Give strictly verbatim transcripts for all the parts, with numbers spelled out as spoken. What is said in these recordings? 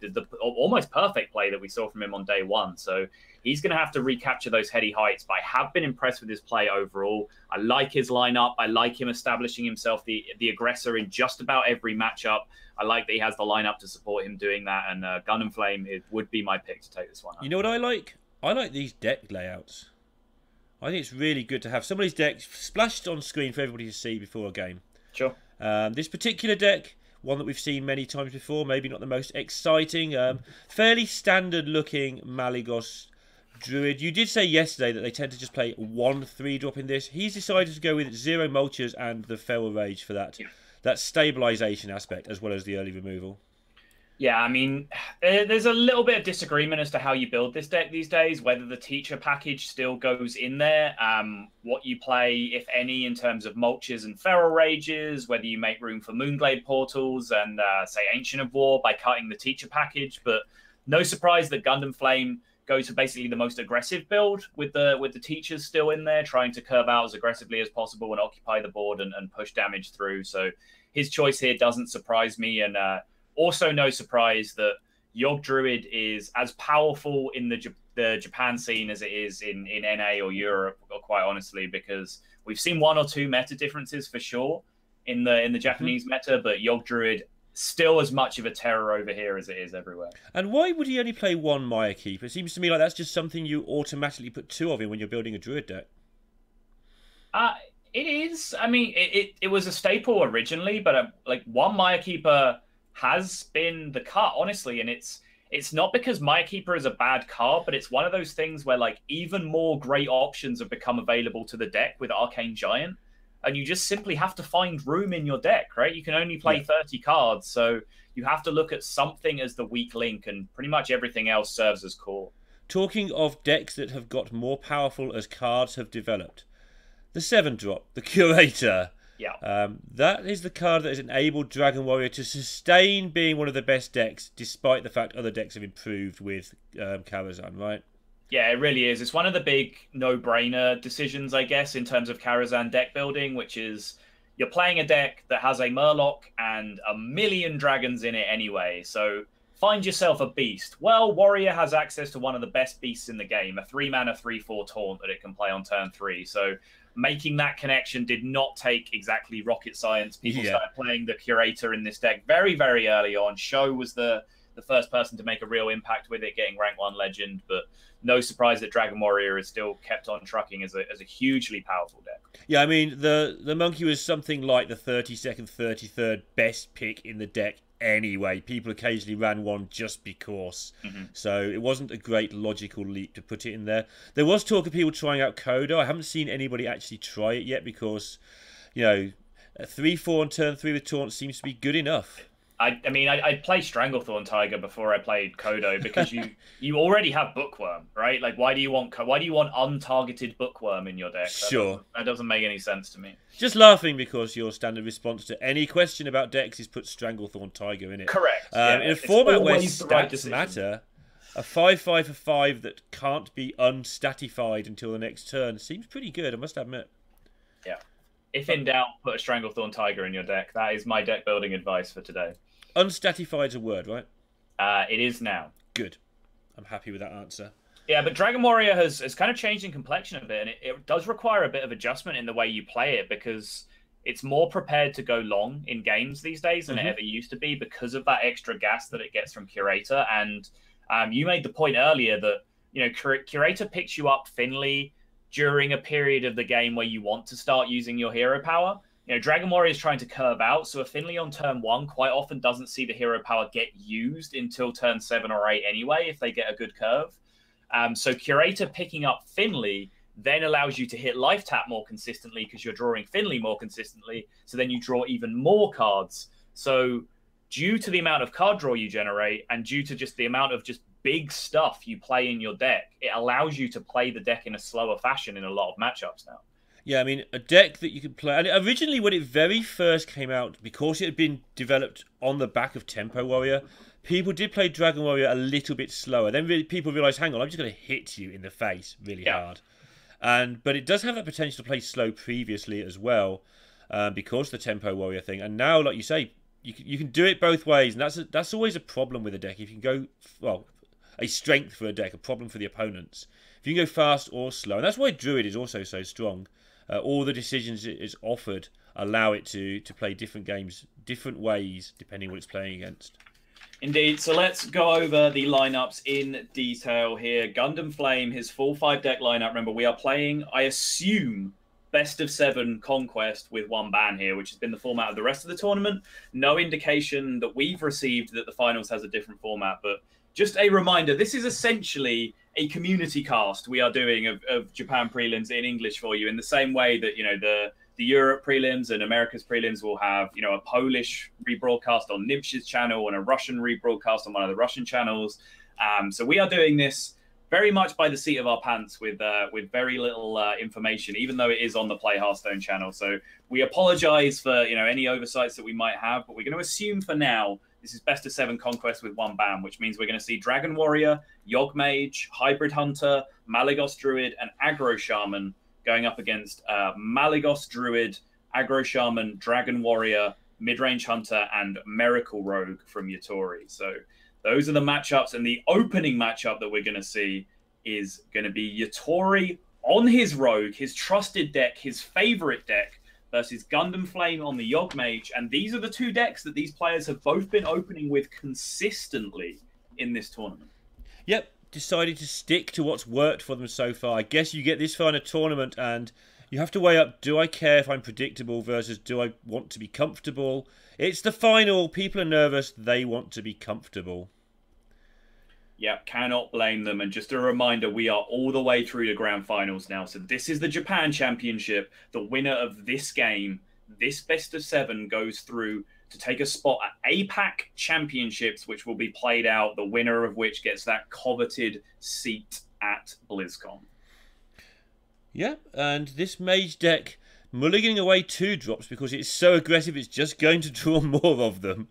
the, the almost perfect play that we saw from him on day one. So he's going to have to recapture those heady heights. But I have been impressed with his play overall. I like his lineup. I like him establishing himself the, the aggressor in just about every matchup. I like that he has the lineup to support him doing that. And uh, GundamFlame it would be my pick to take this one up. You know what I like? I like these deck layouts. I think it's really good to have some of these decks splashed on screen for everybody to see before a game. Sure. Um, this particular deck, one that we've seen many times before, maybe not the most exciting, um, fairly standard-looking Malygos Druid. You did say yesterday that they tend to just play one three-drop in this. He's decided to go with zero mulchers and the Feral Rage for that, yeah. that stabilisation aspect as well as the early removal. Yeah, I mean, there's a little bit of disagreement as to how you build this deck these days, whether the teacher package still goes in there, um, what you play, if any, in terms of mulches and feral rages, whether you make room for Moonglade portals and, uh, say, Ancient of War by cutting the teacher package. But no surprise that GundamFlame go to basically the most aggressive build with the with the teachers still in there, trying to curve out as aggressively as possible and occupy the board and, and push damage through. So his choice here doesn't surprise me, and... Uh, Also, no surprise that Yogg Druid is as powerful in the, J the Japan scene as it is in, in N A or Europe, or quite honestly, because we've seen one or two meta differences for sure in the in the Japanese mm-hmm. meta, but Yogg Druid still as much of a terror over here as it is everywhere. And why would he only play one Mire Keeper? It seems to me like that's just something you automatically put two of in when you're building a Druid deck. Uh, it is. I mean, it, it, it was a staple originally, but uh, like one Mire Keeper has been the cut, honestly, and it's it's not because Mire Keeper is a bad card, but it's one of those things where like even more great options have become available to the deck with Arcane Giant, and you just simply have to find room in your deck, right? You can only play yeah. thirty cards, so you have to look at something as the weak link, and pretty much everything else serves as core. Talking of decks that have got more powerful as cards have developed, the seven drop, the Curator. Yeah. Um, that is the card that has enabled Dragon Warrior to sustain being one of the best decks, despite the fact other decks have improved with um, Karazhan, right? Yeah, it really is. It's one of the big no-brainer decisions, I guess, in terms of Karazhan deck building, which is you're playing a deck that has a Murloc and a million dragons in it anyway, so find yourself a beast. Well, Warrior has access to one of the best beasts in the game, a three mana, three four taunt that it can play on turn three, so... Making that connection did not take exactly rocket science. People yeah. started playing the Curator in this deck very, very early on. Sho was the, the first person to make a real impact with it, getting rank one legend. But no surprise that Dragon Warrior is still kept on trucking as a, as a hugely powerful deck. Yeah, I mean, the, the Monkey was something like the thirty-second, thirty-third best pick in the deck anyway. People occasionally ran one just because. Mm-hmm. So it wasn't a great logical leap to put it in there. There was talk of people trying out Coda. I haven't seen anybody actually try it yet because, you know, three four on turn three with Taunt seems to be good enough. I, I mean, I, I'd play Stranglethorn Tiger before I played Kodo because you you already have Bookworm, right? Like, why do you want why do you want untargeted Bookworm in your deck? That sure, doesn't, that doesn't make any sense to me. Just laughing because your standard response to any question about decks is put Stranglethorn Tiger in it. Correct. Um, yeah, in a format where stats right matter, a five five for five that can't be unstatified until the next turn seems pretty good. I must admit. Yeah. If in doubt, put a Stranglethorn Tiger in your deck. That is my deck building advice for today. Unstatified's a word, right? Uh, it is now. Good. I'm happy with that answer. Yeah, but Dragon Warrior has, has kind of changed in complexion a bit, and it, it does require a bit of adjustment in the way you play it because it's more prepared to go long in games these days than mm-hmm. it ever used to be because of that extra gas that it gets from Curator. And um, you made the point earlier that, you know, Cur Curator picks you up Finley during a period of the game where you want to start using your hero power. You know, Dragon Warrior is trying to curve out, so a Finley on turn one quite often doesn't see the hero power get used until turn seven or eight anyway, if they get a good curve. Um, so Curator picking up Finley then allows you to hit Life Tap more consistently because you're drawing Finley more consistently, so then you draw even more cards. So due to the amount of card draw you generate and due to just the amount of just big stuff you play in your deck, it allows you to play the deck in a slower fashion in a lot of matchups now. Yeah, I mean, a deck that you could play... And originally, when it very first came out, because it had been developed on the back of Tempo Warrior, people did play Dragon Warrior a little bit slower. Then really, people realised, hang on, I'm just going to hit you in the face really yeah. hard. And But it does have that potential to play slow previously as well, um, because of the Tempo Warrior thing. And now, like you say, you can, you can do it both ways, and that's a, that's always a problem with a deck. If you can go, well, a strength for a deck, a problem for the opponents. If you can go fast or slow, and that's why Druid is also so strong. Uh, all the decisions it is offered allow it to to play different games, different ways, depending on what it's playing against. Indeed. So let's go over the lineups in detail here. GundamFlame, his full five deck lineup. Remember, we are playing, I assume, best of seven Conquest with one ban here, which has been the format of the rest of the tournament. No indication that we've received that the finals has a different format, but just a reminder, this is essentially a community cast we are doing of, of Japan prelims in English for you, in the same way that, you know, the the Europe prelims and America's prelims will have, you know, a Polish rebroadcast on Nimsh's channel and a Russian rebroadcast on one of the Russian channels. Um, so we are doing this very much by the seat of our pants with uh, with very little uh, information, even though it is on the Play Hearthstone channel. So we apologize for, you know, any oversights that we might have, but we're going to assume for now this is best of seven Conquest with one ban, which means we're going to see Dragon Warrior, Yogmage, Hybrid Hunter, Malygos Druid, and Aggro Shaman going up against uh, Malygos Druid, Aggro Shaman, Dragon Warrior, Midrange Hunter, and Miracle Rogue from Yatori. So those are the matchups, and the opening matchup that we're going to see is going to be Yatori on his Rogue, his trusted deck, his favorite deck, versus GundamFlame on the Yogmage. And these are the two decks that these players have both been opening with consistently in this tournament. Yep, decided to stick to what's worked for them so far. I guess you get this far in a tournament and you have to weigh up, do I care if I'm predictable versus do I want to be comfortable? It's the final. People are nervous. They want to be comfortable. Yep, cannot blame them. And just a reminder, we are all the way through the grand finals now. So this is the Japan Championship. The winner of this game, this best of seven, goes through to take a spot at APAC Championships, which will be played out, the winner of which gets that coveted seat at BlizzCon. Yep, and this mage deck mulliganing away two drops because it's so aggressive, it's just going to draw more of them.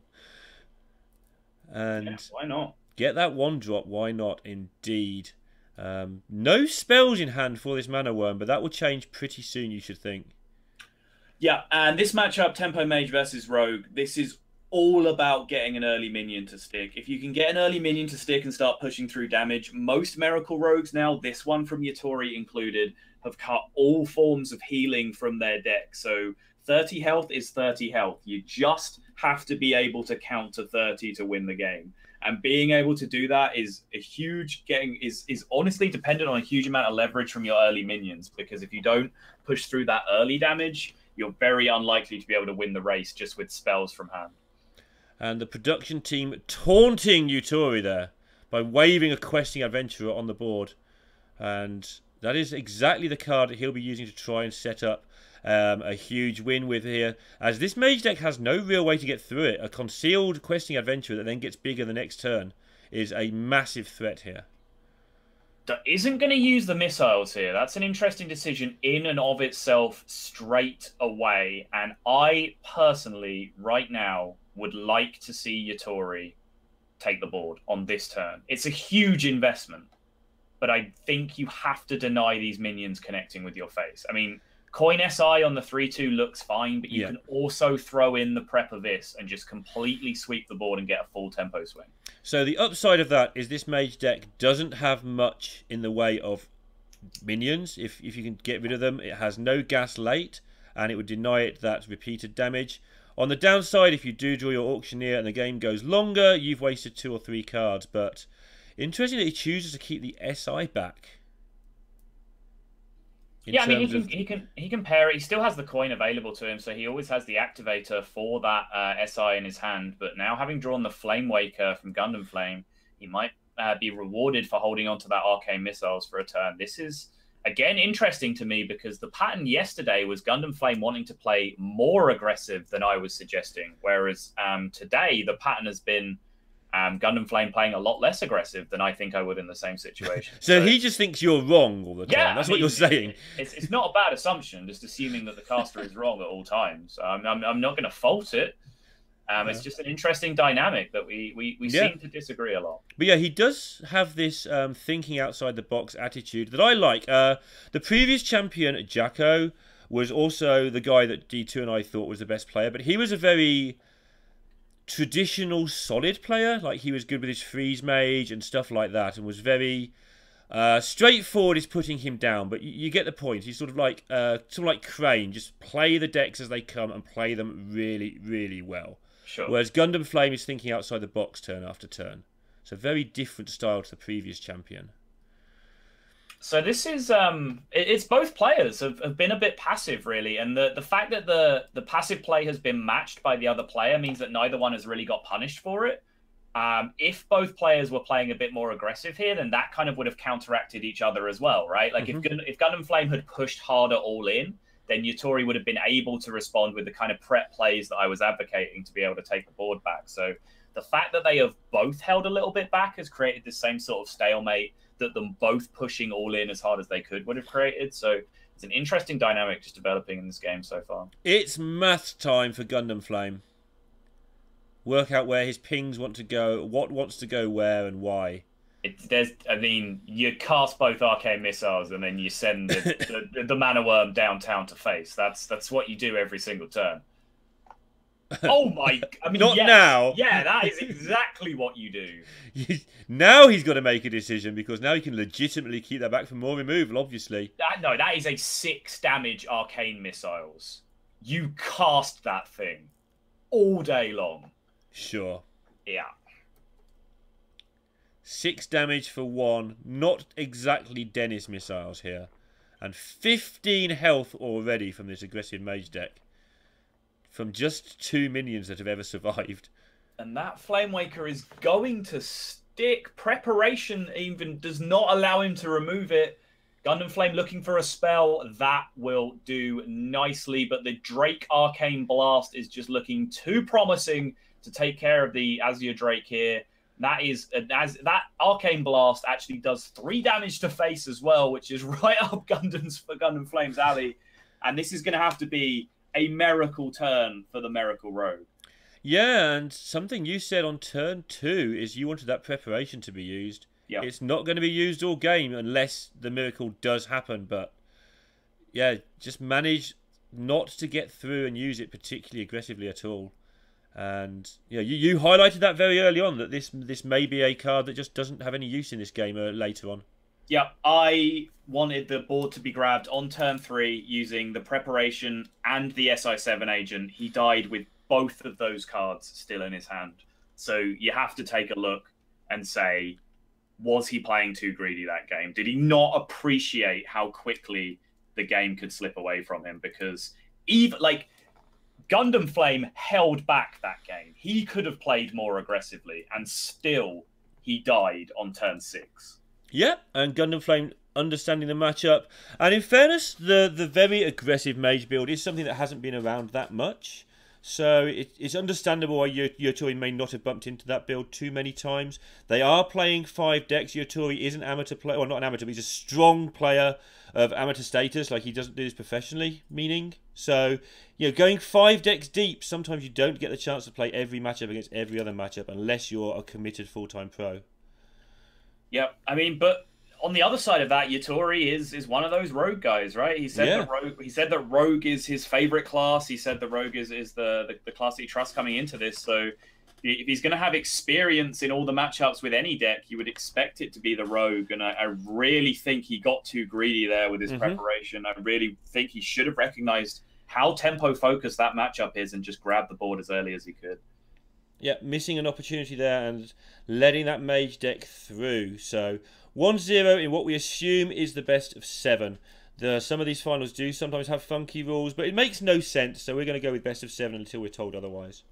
And yeah, why not? Get that one drop, why not indeed. Um, no spells in hand for this Mana Worm, but that will change pretty soon, you should think. Yeah, and this matchup, Tempo Mage versus Rogue, this is all about getting an early minion to stick. If you can get an early minion to stick and start pushing through damage, most Miracle Rogues now, this one from Yatori included, have cut all forms of healing from their deck. So thirty health is thirty health. You just have to be able to count to thirty to win the game. And being able to do that is a huge getting is is honestly dependent on a huge amount of leverage from your early minions, because if you don't push through that early damage, you're very unlikely to be able to win the race just with spells from hand. And the production team taunting Yatori there by waving a Questing Adventurer on the board. And that is exactly the card that he'll be using to try and set up um, a huge win with here, as this mage deck has no real way to get through it. A concealed Questing Adventurer that then gets bigger the next turn is a massive threat here. That isn't going to use the missiles here. That's an interesting decision in and of itself straight away. And I personally, right now, would like to see Yatori take the board on this turn. It's a huge investment, but I think you have to deny these minions connecting with your face. I mean, Coin S I on the three two looks fine, but you yeah. can also throw in the Prep Abyss and just completely sweep the board and get a full tempo swing. So the upside of that is this mage deck doesn't have much in the way of minions. If, if you can get rid of them, it has no gas late, and it would deny it that repeated damage. On the downside, if you do draw your Auctioneer and the game goes longer, you've wasted two or three cards, but interesting that he chooses to keep the S I back. Yeah, I mean, he can, of... he can he can pair it. He still has the coin available to him, so he always has the activator for that uh, S I in his hand. But now, having drawn the Flame Waker from GundamFlame, he might uh, be rewarded for holding on to that Arcane Missiles for a turn. This is, again, interesting to me because the pattern yesterday was GundamFlame wanting to play more aggressive than I was suggesting, whereas um, today the pattern has been um, GundamFlame playing a lot less aggressive than I think I would in the same situation. so, so he just thinks you're wrong all the time. Yeah, that's I mean, what you're saying. It's, it's not a bad assumption, just assuming that the caster is wrong at all times. I'm, I'm, I'm not going to fault it. Um, yeah. It's just an interesting dynamic that we, we, we yeah. seem to disagree a lot. But yeah, he does have this um, thinking outside the box attitude that I like. Uh, the previous champion, Jacko, was also the guy that D two and I thought was the best player, but he was a very traditional solid player. Like, he was good with his freeze mage and stuff like that, and was very uh, straightforward is putting him down, but you, you get the point. He's sort of like uh, someone like Crane, just play the decks as they come and play them really, really well. Sure. Whereas GundamFlame is thinking outside the box turn after turn. It's a very different style to the previous champion. So this is, um, it's both players have, have been a bit passive, really. And the, the fact that the, the passive play has been matched by the other player means that neither one has really got punished for it. Um, if both players were playing a bit more aggressive here, then that kind of would have counteracted each other as well, right? Like, mm-hmm. if, if GundamFlame had pushed harder all in, then Yatori would have been able to respond with the kind of prep plays that I was advocating to be able to take the board back. So the fact that they have both held a little bit back has created the same sort of stalemate that them both pushing all in as hard as they could would have created. So it's an interesting dynamic just developing in this game so far. It's math time for GundamFlame. Work out where his pings want to go, what wants to go where and why. It's, there's, I mean, you cast both arcane missiles and then you send the, the, the mana worm downtown to face. That's that's what you do every single turn. Oh my! I mean, not yes. now. Yeah, that is exactly what you do. Now he's got to make a decision, because now he can legitimately keep that back for more removal. Obviously, that, no, that is a six damage arcane missiles. You cast that thing all day long. Sure. Yeah. Six damage for one. Not exactly Dennis missiles here, and fifteen health already from this aggressive mage deck. From just two minions that have ever survived. And that Flame Waker is going to stick. Preparation even does not allow him to remove it. GundamFlame looking for a spell. That will do nicely. But the Drake Arcane Blast is just looking too promising to take care of the Azure Drake here. That is as that Arcane Blast actually does three damage to face as well, which is right up Gundam's for GundamFlame's alley. And this is going to have to be a miracle turn for the Miracle Rogue. Yeah, and something you said on turn two is you wanted that preparation to be used. Yeah. It's not going to be used all game unless the miracle does happen, but yeah, just manage not to get through and use it particularly aggressively at all. And yeah, you, you highlighted that very early on, that this this may be a card that just doesn't have any use in this game uh, later on. Yeah, I wanted the board to be grabbed on turn three using the preparation and the S I seven agent. He died with both of those cards still in his hand. So you have to take a look and say, was he playing too greedy that game? Did he not appreciate how quickly the game could slip away from him? Because even like GundamFlame held back that game. He could have played more aggressively, and still he died on turn six. Yeah, and GundamFlame understanding the matchup. And in fairness, the, the very aggressive mage build is something that hasn't been around that much. So it, it's understandable why Yatori may not have bumped into that build too many times. They are playing five decks. Yatori is an amateur player. Well, not an amateur, but he's a strong player of amateur status. Like, he doesn't do this professionally, meaning. So, you know, going five decks deep, sometimes you don't get the chance to play every matchup against every other matchup unless you're a committed full-time pro. Yep. I mean, but on the other side of that, Yatori is is one of those rogue guys, right? He said yeah. that rogue he said that rogue is his favorite class. He said the rogue is, is the, the, the class that he trusts coming into this. So if he's gonna have experience in all the matchups with any deck, you would expect it to be the rogue. And I, I really think he got too greedy there with his mm-hmm. preparation. I really think he should have recognized how tempo focused that matchup is and just grabbed the board as early as he could. Yeah, missing an opportunity there and letting that mage deck through. So one zero in what we assume is the best of seven. The, some of these finals do sometimes have funky rules, but it makes no sense. So we're going to go with best of seven until we're told otherwise.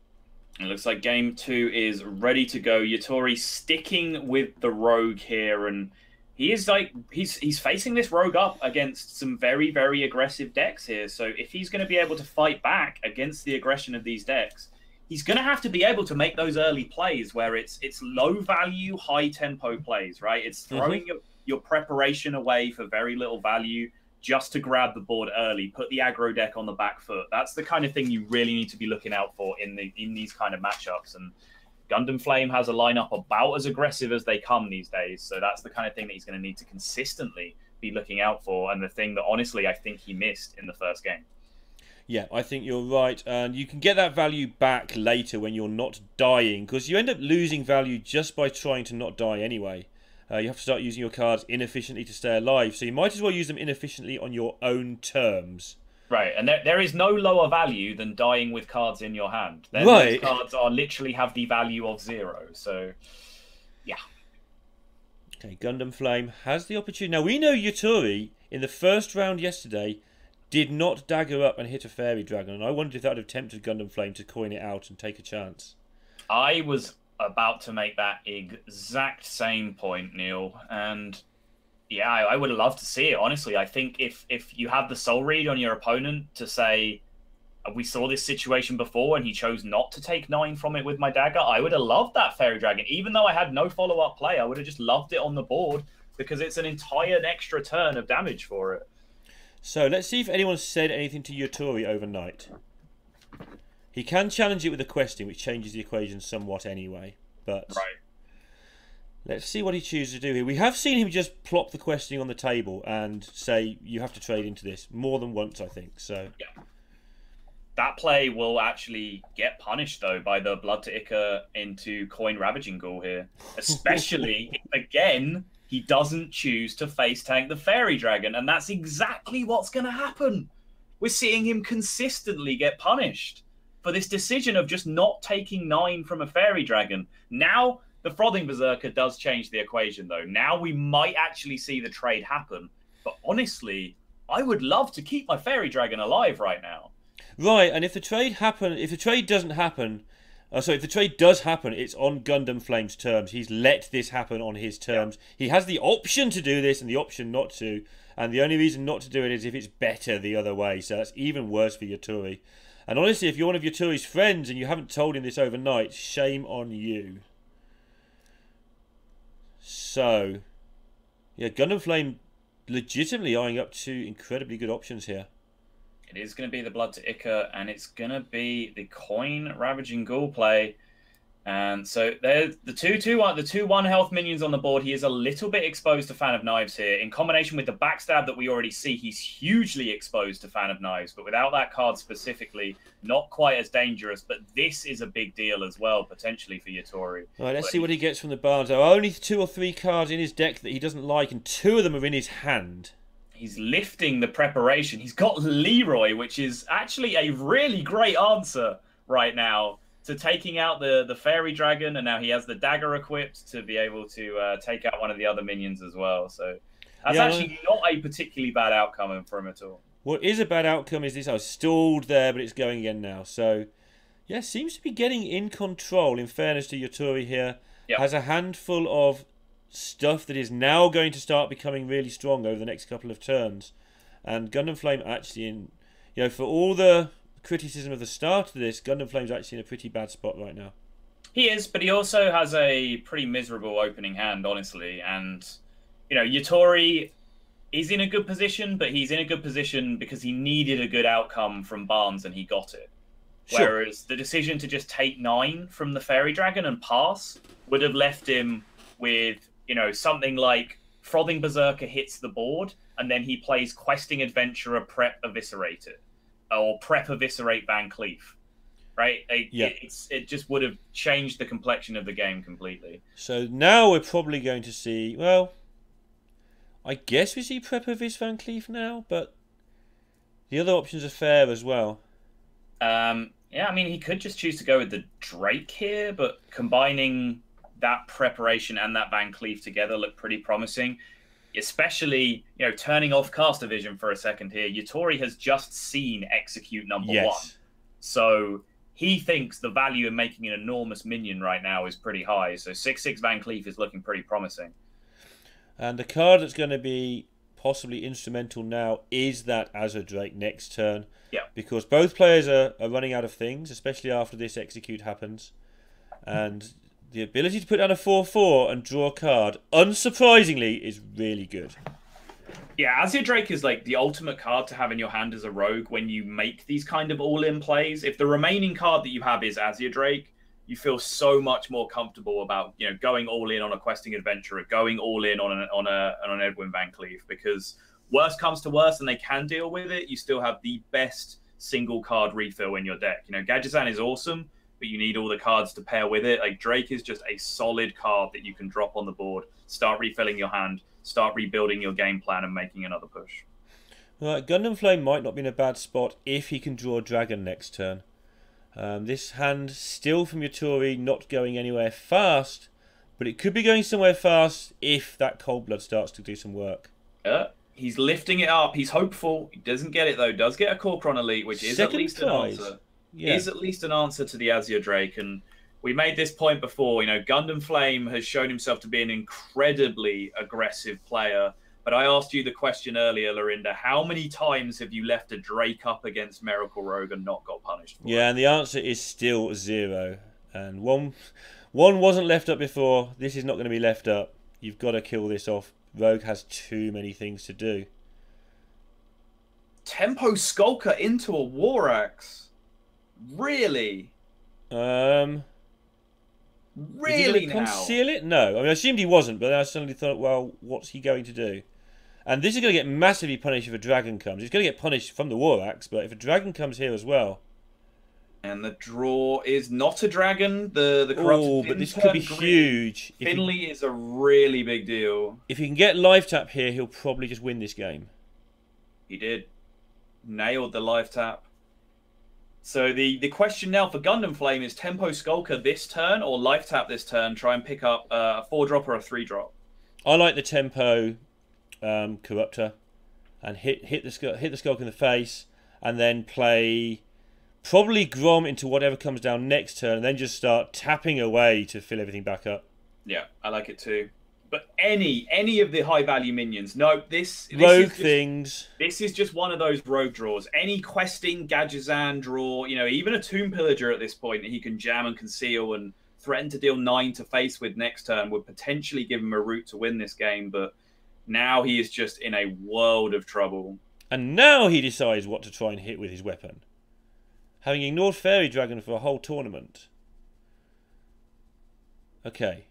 It looks like game two is ready to go. Yatori sticking with the rogue here, and he is like he's he's facing this rogue up against some very very aggressive decks here. So if he's going to be able to fight back against the aggression of these decks, he's going to have to be able to make those early plays where it's it's low-value, high-tempo plays, right? It's throwing mm-hmm. your, your preparation away for very little value just to grab the board early, put the aggro deck on the back foot. That's the kind of thing you really need to be looking out for in the in these kind of matchups. And GundamFlame has a lineup about as aggressive as they come these days, so that's the kind of thing that he's going to need to consistently be looking out for, and the thing that, honestly, I think he missed in the first game. Yeah, I think you're right. And you can get that value back later when you're not dying, because you end up losing value just by trying to not die anyway. Uh, you have to start using your cards inefficiently to stay alive. So you might as well use them inefficiently on your own terms. Right, and there, there is no lower value than dying with cards in your hand. Then right. Those cards are literally have the value of zero. So, yeah. Okay, GundamFlame has the opportunity. Now, we know Yatori, in the first round yesterday, did not dagger up and hit a fairy dragon. And I wondered if that would have tempted GundamFlame to coin it out and take a chance. I was about to make that exact same point, Neil. And yeah, I, I would have loved to see it, honestly. I think if, if you have the soul read on your opponent to say, we saw this situation before and he chose not to take nine from it with my dagger, I would have loved that fairy dragon. Even though I had no follow-up play, I would have just loved it on the board because it's an entire extra turn of damage for it. So let's see if anyone said anything to Yatori overnight. He can challenge it with a questing, which changes the equation somewhat anyway. But right. Let's see what he chooses to do here. We have seen him just plop the questing on the table and say, you have to trade into this more than once, I think. So yeah. That play will actually get punished, though, by the Blood to Ichor into Coin Ravaging Ghoul here. Especially if, again, he doesn't choose to face tank the Fairy Dragon. And that's exactly what's going to happen. We're seeing him consistently get punished for this decision of just not taking nine from a Fairy Dragon. Now, the Frothing Berserker does change the equation, though. Now we might actually see the trade happen. But honestly, I would love to keep my Fairy Dragon alive right now. Right, and if the trade happen, if the trade doesn't happen, uh, so if the trade does happen, it's on GundamFlame's terms. He's let this happen on his terms. Yeah. He has the option to do this and the option not to, and the only reason not to do it is if it's better the other way. So that's even worse for Yatori. And honestly, if you're one of Yaturi's friends and you haven't told him this overnight, shame on you. So, yeah, GundamFlame legitimately eyeing up two incredibly good options here. It is going to be the Blood to Ichor, and it's going to be the Coin Ravaging Ghoul play. And so the two two one, the two one health minions on the board, he is a little bit exposed to Fan of Knives here. In combination with the Backstab that we already see, he's hugely exposed to Fan of Knives. But without that card specifically, not quite as dangerous. But this is a big deal as well, potentially, for Yatori. All right, let's but see what he gets from the barn. There are only two or three cards in his deck that he doesn't like, and two of them are in his hand. He's lifting the preparation. He's got Leroy, which is actually a really great answer right now to taking out the, the Fairy Dragon, and now he has the dagger equipped to be able to uh, take out one of the other minions as well. So that's yeah, actually not a particularly bad outcome for him at all. What is a bad outcome is this. I was stalled there, but it's going again now. So, yeah, seems to be getting in control, in fairness to Yatori here. Yep. Has a handful of stuff that is now going to start becoming really strong over the next couple of turns, and GundamFlame actually in, you know, for all the criticism of the start of this, GundamFlame's actually in a pretty bad spot right now. He is, but he also has a pretty miserable opening hand, honestly. And you know, Yatori is in a good position, but he's in a good position because he needed a good outcome from Barnes and he got it. Sure. Whereas the decision to just take nine from the Fairy Dragon and pass would have left him with, you know, something like Frothing Berserker hits the board, and then he plays Questing Adventurer, Prep Eviscerate it, or Prep Eviscerate Van Cleef, right? It, yeah. it's, it just would have changed the complexion of the game completely. So now we're probably going to see, well, I guess we see Prep Evis Van Cleef now, but the other options are fair as well. Um, yeah, I mean, he could just choose to go with the Drake here, but combining that preparation and that Van Cleef together look pretty promising, especially, you know, turning off Caster Vision for a second here. Yatori has just seen execute number yes. one. So he thinks the value in making an enormous minion right now is pretty high. So six six Van Cleef is looking pretty promising. And the card that's going to be possibly instrumental now is that Azure Drake next turn. Yeah. Because both players are, are running out of things, especially after this execute happens. And the ability to put down a four four and draw a card, unsurprisingly, is really good. Yeah, Azure Drake is like the ultimate card to have in your hand as a rogue when you make these kind of all-in plays. If the remaining card that you have is Azure Drake, you feel so much more comfortable about, you know, going all-in on a Questing Adventurer, going all-in on an, on, a, on an Edwin Van Cleef, because worst comes to worst and they can deal with it, you still have the best single card refill in your deck. You know, Gadgetzan is awesome, but you need all the cards to pair with it. Like, Drake is just a solid card that you can drop on the board, start refilling your hand, start rebuilding your game plan, and making another push. Right, GundamFlame might not be in a bad spot if he can draw a dragon next turn. Um, this hand still from Yatori, not going anywhere fast, but it could be going somewhere fast if that Cold Blood starts to do some work. Yeah, he's lifting it up. He's hopeful. He doesn't get it, though. Does get a Corcoran Elite, which is Second at least prize. an answer. Yeah. Is at least an answer to the Azure Drake. And we made this point before. You know, GundamFlame has shown himself to be an incredibly aggressive player. But I asked you the question earlier, Lorinda, how many times have you left a Drake up against Miracle Rogue and not got punished for yeah, it? Yeah, and the answer is still zero. And one one wasn't left up before. This is not going to be left up. You've got to kill this off. Rogue has too many things to do. Tempo Skulker into a War Axe. Really? Um... Really now? Conceal it? No. I mean, I assumed he wasn't, but then I suddenly thought, well, what's he going to do? And this is going to get massively punished if a dragon comes. It's going to get punished from the War Axe, but if a dragon comes here as well. And the draw is not a dragon. The the corrupted. Oh, but this could be huge. Finley is a really big deal. If he can get live tap here, he'll probably just win this game. He did. Nailed the live tap. So the, the question now for GundamFlame is Tempo Skulker this turn or Life Tap this turn? Try and pick up a four drop or a three drop. I like the Tempo um, Corruptor and hit hit the, hit the Skulker in the face and then play probably Grom into whatever comes down next turn and then just start tapping away to fill everything back up. Yeah, I like it too. But any any of the high value minions, no, this, this rogue is just, things. This is just one of those rogue draws. Any questing Gadgetzan draw, you know, even a Tomb Pillager at this point that he can jam and conceal and threaten to deal nine to face with next turn would potentially give him a route to win this game. But now he is just in a world of trouble. And now he decides what to try and hit with his weapon, having ignored Fairy Dragon for a whole tournament. Okay.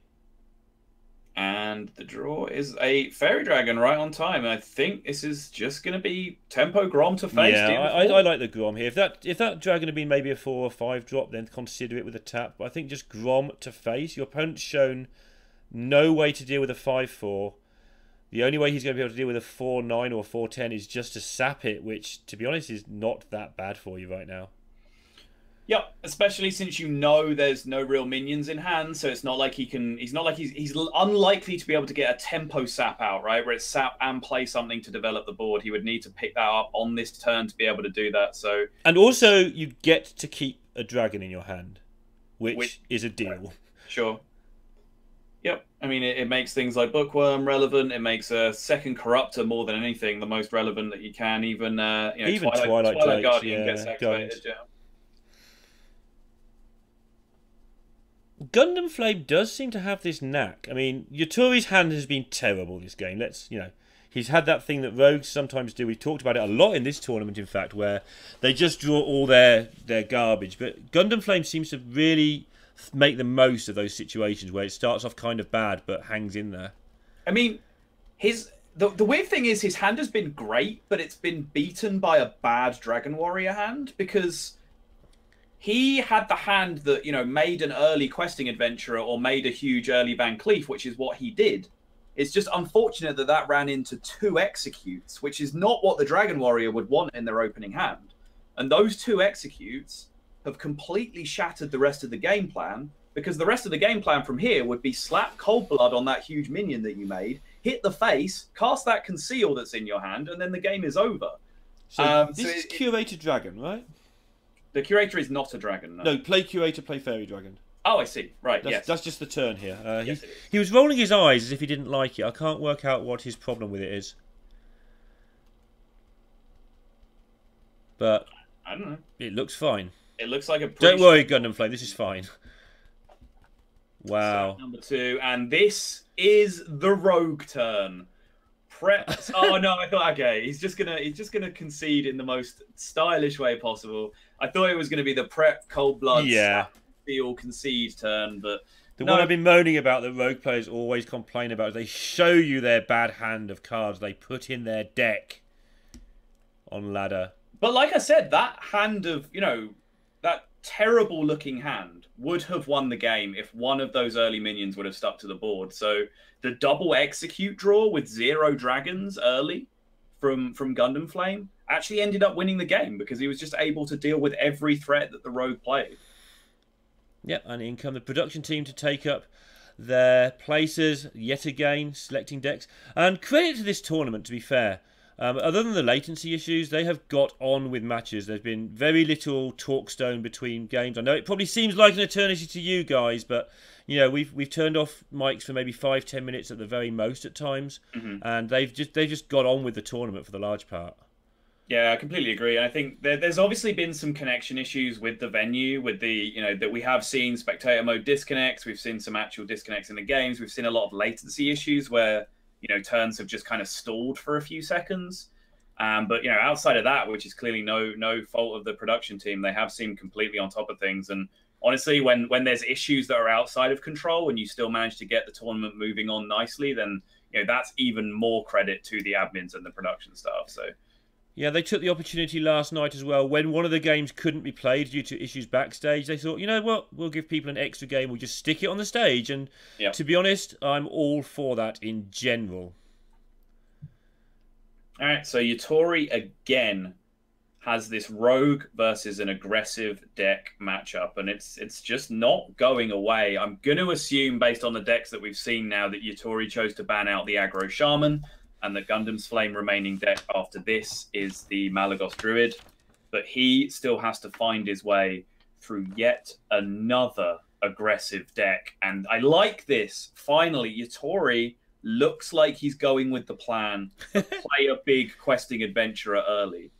And the draw is a Fairy Dragon right on time. I think this is just going to be Tempo Grom to face. Yeah, I, I, I like the Grom here. If that if that Dragon had been maybe a four or five drop, then consider it with a tap. But I think just Grom to face. Your opponent's shown no way to deal with a five four. The only way he's going to be able to deal with a four nine or a four ten is just to sap it, which, to be honest, is not that bad for you right now. Yep, especially since you know there's no real minions in hand, so it's not like he can. He's not like he's he's unlikely to be able to get a tempo sap out, right? Where it's sap and play something to develop the board. He would need to pick that up on this turn to be able to do that. So and also you get to keep a dragon in your hand, which, which is a deal. Right. Sure. Yep. I mean, it, it makes things like Bookworm relevant. It makes a second Corruptor more than anything the most relevant that you can. Even uh, you know, even Twilight, Twilight, Twilight Drake, Guardian yeah, gets activated. Yeah. GundamFlame does seem to have this knack. I mean, Yatori's hand has been terrible this game. Let's, you know, he's had that thing that rogues sometimes do. We've talked about it a lot in this tournament, in fact, where they just draw all their, their garbage. But GundamFlame seems to really make the most of those situations where it starts off kind of bad but hangs in there. I mean, his the, the weird thing is his hand has been great, but it's been beaten by a bad Dragon Warrior hand because... he had the hand that, you know, made an early Questing Adventurer or made a huge early Van Cleef, which is what he did. It's just unfortunate that that ran into two executes, which is not what the Dragon Warrior would want in their opening hand. And those two executes have completely shattered the rest of the game plan because the rest of the game plan from here would be slap Cold Blood on that huge minion that you made, hit the face, cast that Conceal that's in your hand, and then the game is over. So um, this so is it, Curator Dragon, right? The Curator is not a dragon. No, no play Curator, play Fairy Dragon. Oh, I see. Right, that's, yes. That's just the turn here. Uh, yes, he, he was rolling his eyes as if he didn't like it. I can't work out what his problem with it is. But... I don't know. It looks fine. It looks like a... Don't worry, GundamFlame. This is fine. Wow. So, number two. And this is the rogue turn. Prep. Oh no! I thought okay, he's just gonna he's just gonna concede in the most stylish way possible. I thought it was gonna be the prep Cold Blood, yeah, feel concede turn, but the no. one I've been moaning about that rogue players always complain about is they show you their bad hand of cards they put in their deck on ladder. But like I said, that hand of, you know, that terrible looking hand would have won the game if one of those early minions would have stuck to the board. So the double execute draw with zero dragons early from, from GundamFlame actually ended up winning the game because he was just able to deal with every threat that the rogue played. Yep, and in come the production team to take up their places yet again, selecting decks. And credit to this tournament, to be fair. Um, other than the latency issues, they have got on with matches. There's been very little talkstone between games. I know it probably seems like an eternity to you guys, but you know we've we've turned off mics for maybe five ten minutes at the very most at times, mm-hmm. and they've just they've just got on with the tournament for the large part. Yeah, I completely agree. I think there, there's obviously been some connection issues with the venue, with the you know that we have seen spectator mode disconnects. We've seen some actual disconnects in the games. We've seen a lot of latency issues where, you know, turns have just kind of stalled for a few seconds. Um, but, you know, outside of that, which is clearly no no fault of the production team, they have seemed completely on top of things. And honestly, when, when there's issues that are outside of control and you still manage to get the tournament moving on nicely, then, you know, that's even more credit to the admins and the production staff. So, yeah, they took the opportunity last night as well. When one of the games couldn't be played due to issues backstage, they thought, you know what, we'll give people an extra game. We'll just stick it on the stage. And yeah. to be honest, I'm all for that in general. All right, so Yatori again has this rogue versus an aggressive deck matchup, and it's it's just not going away. I'm going to assume, based on the decks that we've seen now, that Yatori chose to ban out the Aggro Shaman, and the GundamFlame remaining deck after this is the Malygos Druid. But he still has to find his way through yet another aggressive deck. And I like this. Finally, Yatori looks like he's going with the plan to play a big Questing Adventurer early.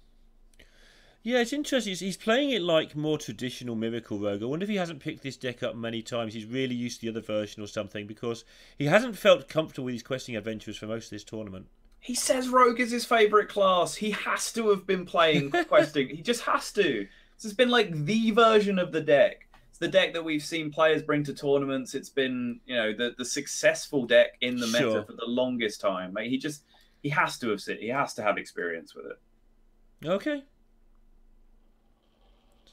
Yeah, it's interesting. He's playing it like more traditional Miracle Rogue. I wonder if he hasn't picked this deck up many times. He's really used to the other version or something, because he hasn't felt comfortable with his Questing Adventurers for most of this tournament. He says Rogue is his favourite class. He has to have been playing Questing. He just has to. This has been like the version of the deck. It's the deck that we've seen players bring to tournaments. It's been, you know, the, the successful deck in the meta sure. for the longest time. Like, he just he has to have he has to have experience with it. Okay.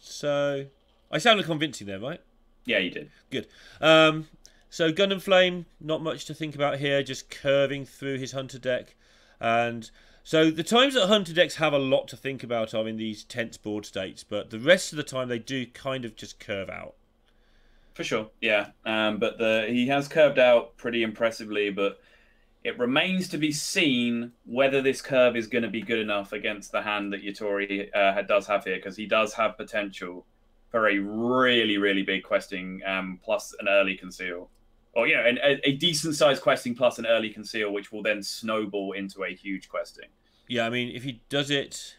So, I sounded convincing there, right? Yeah, you did. Good. Um, so, GundamFlame, not much to think about here, just curving through his Hunter deck. And so, the times that Hunter decks have a lot to think about are in these tense board states, but the rest of the time they do kind of just curve out. For sure, yeah. Um, but the, he has curved out pretty impressively, but it remains to be seen whether this curve is going to be good enough against the hand that Yatori uh, does have here, because he does have potential for a really, really big questing um, plus an early conceal. Or, you know, an, a, a decent-sized questing plus an early conceal, which will then snowball into a huge questing. Yeah, I mean, if he does it...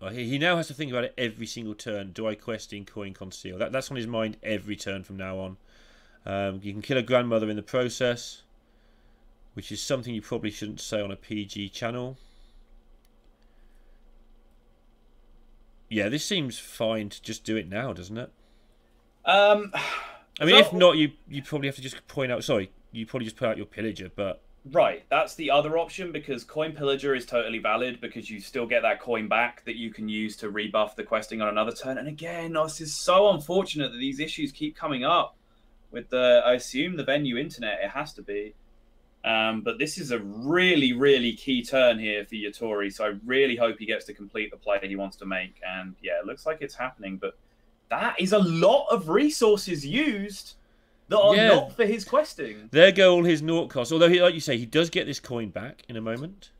Well, he now has to think about it every single turn. Do I questing, coin, conceal? That, that's on his mind every turn from now on. Um, you can kill a grandmother in the process, which is something you probably shouldn't say on a P G channel. Yeah, this seems fine to just do it now, doesn't it? Um, I mean, so, if not, you you probably have to just point out... Sorry, you probably just put out your Pillager, but... Right, that's the other option, because Coin Pillager is totally valid, because you still get that coin back that you can use to rebuff the questing on another turn. And again, oh, this is so unfortunate that these issues keep coming up with the... I assume the venue internet, it has to be. Um, but this is a really, really key turn here for Yatori, so I really hope he gets to complete the play he wants to make. And, yeah, it looks like it's happening, but that is a lot of resources used that are yeah. not for his questing. There go all his naught costs, although, he, like you say, he does get this coin back in a moment.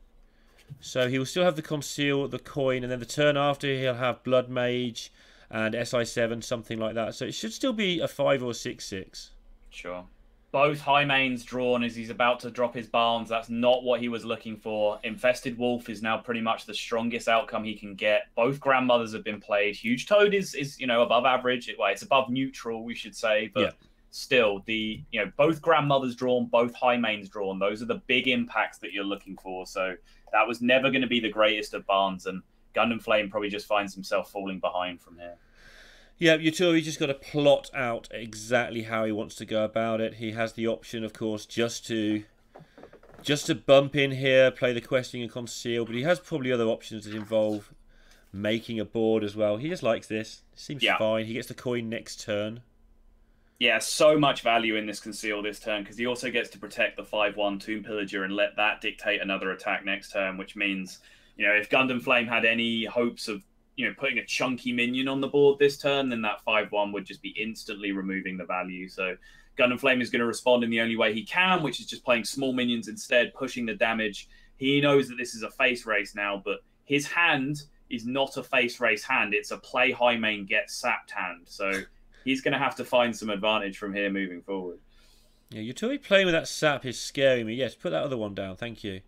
So he will still have the Conceal, the coin, and then the turn after he'll have Blood Mage and S I seven, something like that. So it should still be a five or six six. Sure. Both high mains drawn as he's about to drop his barns. That's not what he was looking for. Infested Wolf is now pretty much the strongest outcome he can get. Both grandmothers have been played. Huge Toad is, is you know, above average. It, well, it's above neutral, we should say. But yeah. still, the you know both grandmothers drawn, both high mains drawn. Those are the big impacts that you're looking for. So that was never going to be the greatest of barns. And GundamFlame probably just finds himself falling behind from here. Yeah, Yatori's just got to plot out exactly how he wants to go about it. He has the option, of course, just to just to bump in here, play the questing and conceal, but he has probably other options that involve making a board as well. He just likes this. Seems yeah. fine. He gets the coin next turn. Yeah, so much value in this Conceal this turn, because he also gets to protect the five one Tomb Pillager and let that dictate another attack next turn, which means, you know, if GundamFlame had any hopes of, you know, putting a chunky minion on the board this turn, then that five one would just be instantly removing the value. So GundamFlame is going to respond in the only way he can, which is just playing small minions instead, pushing the damage. He knows that this is a face race now, but his hand is not a face race hand. It's a play high main get sapped hand. So he's going to have to find some advantage from here moving forward. Yeah, Yatori playing with that sap is scaring me. Yes, put that other one down. Thank you.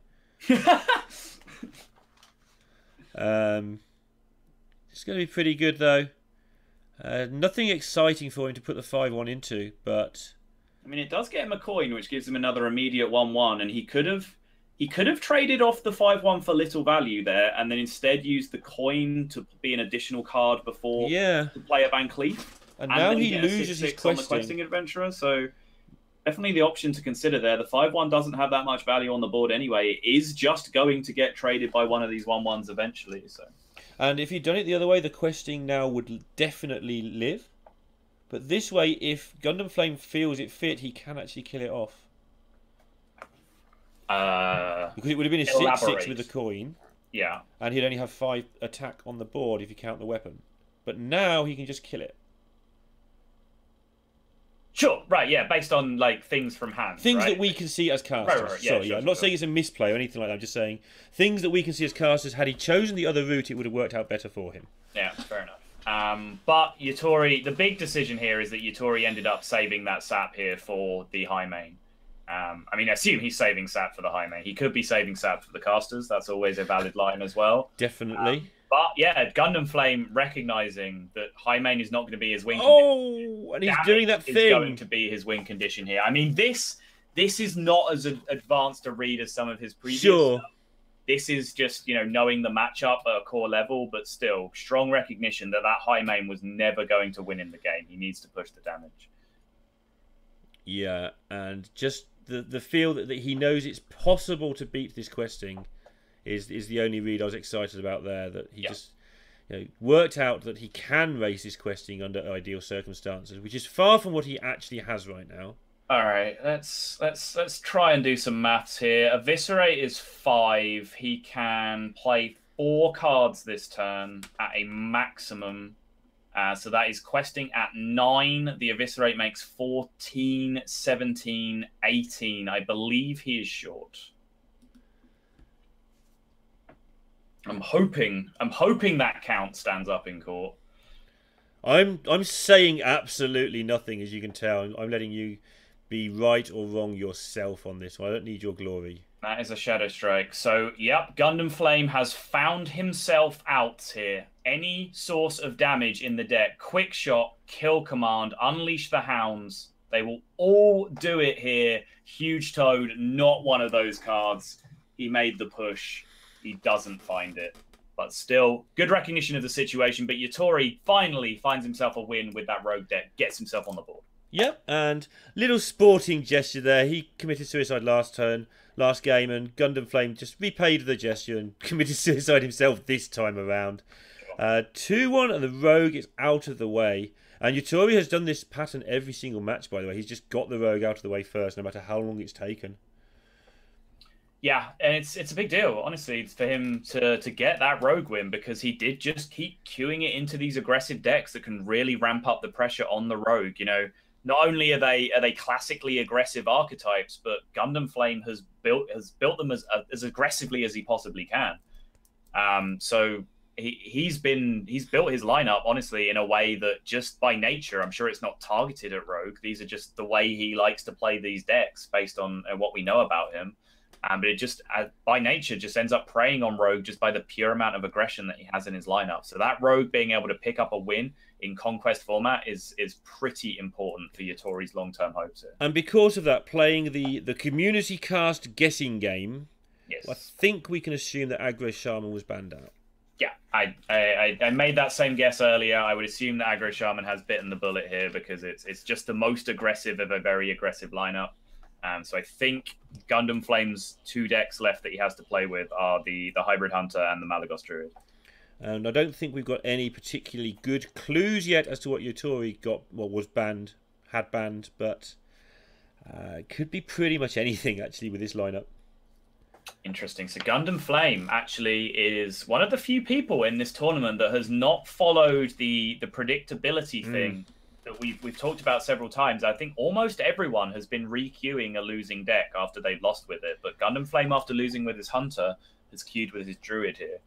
um, it's going to be pretty good, though. Uh, nothing exciting for him to put the five one into, but... I mean, it does get him a coin, which gives him another immediate one one, and he could have... He could have traded off the five one for little value there and then instead used the coin to be an additional card before yeah. the player Van Cleef. And, and now then he, he loses his questing. On the Questing Adventurer, so definitely the option to consider there. The five one doesn't have that much value on the board anyway. It is just going to get traded by one of these one ones eventually. So, and if he'd done it the other way, the Questing now would definitely live. But this way, if GundamFlame feels it fit, he can actually kill it off. Uh, because it would have been a six six with the coin. Yeah. And he'd only have five attack on the board if you count the weapon. But now he can just kill it. Sure, right, yeah, based on like things from hand. Things right? that we can see as casters. Right, right, yeah, Sorry, sure, yeah. I'm not sure. saying it's a misplay or anything like that. I'm just saying things that we can see as casters, had he chosen the other route, it would have worked out better for him. Yeah, fair enough. Um, but Yatori, the big decision here is that Yatori ended up saving that sap here for the high main. Um, I mean, I assume he's saving sap for the high main. He could be saving sap for the casters. That's always a valid line as well. Definitely. Um, but, yeah, GundamFlame recognising that high main is not going to be his win oh, condition. Oh, and he's Damage doing that thing. Is going to be his win condition here. I mean, this this is not as advanced a read as some of his previous Sure. stuff. This is just, you know, knowing the matchup at a core level, but still, strong recognition that that high main was never going to win in the game. He needs to push the damage. Yeah, and just... The the feel that, that he knows it's possible to beat this questing is is the only read I was excited about there. That he yeah. just you know, worked out that he can race his questing under ideal circumstances, which is far from what he actually has right now. All right, let's let's let's try and do some maths here. Eviscerate is five. He can play four cards this turn at a maximum. Uh, so that is questing at nine. The Eviscerate makes fourteen, seventeen, eighteen. I believe he is short. I'm hoping I'm hoping that count stands up in court. I'm I'm saying absolutely nothing, as you can tell. I'm, I'm letting you be right or wrong yourself on this one. I don't need your glory. That is a Shadow Strike. So, yep, GundamFlame has found himself out here. Any source of damage in the deck, Quick Shot, Kill Command, Unleash the Hounds, they will all do it here. Huge Toad, not one of those cards. He made the push. He doesn't find it. But still, good recognition of the situation. But Yatori finally finds himself a win with that rogue deck, gets himself on the board. Yep, and little sporting gesture there. He committed suicide last turn, last game, and GundamFlame just repaid the gesture and committed suicide himself this time around. two one, uh, and the rogue is out of the way. And Yatori has done this pattern every single match, by the way. He's just got the rogue out of the way first, no matter how long it's taken. Yeah, and it's it's a big deal, honestly, for him to, to get that rogue win, because he did just keep queuing it into these aggressive decks that can really ramp up the pressure on the rogue, you know. Not only are they are they classically aggressive archetypes, but GundamFlame has built has built them as as aggressively as he possibly can. Um, so he he's been he's built his lineup honestly in a way that just by nature, I'm sure it's not targeted at rogue. These are just the way he likes to play these decks based on what we know about him. Um, but it just uh, by nature just ends up preying on rogue just by the pure amount of aggression that he has in his lineup. So that rogue being able to pick up a win in conquest format is is pretty important for Yatori's long-term hopes here. And because of that, playing the the community cast guessing game, yes, I think we can assume that Aggro Shaman was banned out. Yeah, I, I I made that same guess earlier. I would assume that Aggro Shaman has bitten the bullet here because it's it's just the most aggressive of a very aggressive lineup. Um, so I think GundamFlame's two decks left that he has to play with are the the Hybrid Hunter and the Malygos Druid. And I don't think we've got any particularly good clues yet as to what Yatori got, well, was banned, had banned, but uh, could be pretty much anything, actually, with this lineup. Interesting. So GundamFlame actually is one of the few people in this tournament that has not followed the, the predictability mm. thing that we've, we've talked about several times. I think almost everyone has been re-queuing a losing deck after they've lost with it, but GundamFlame, after losing with his Hunter, has queued with his Druid here.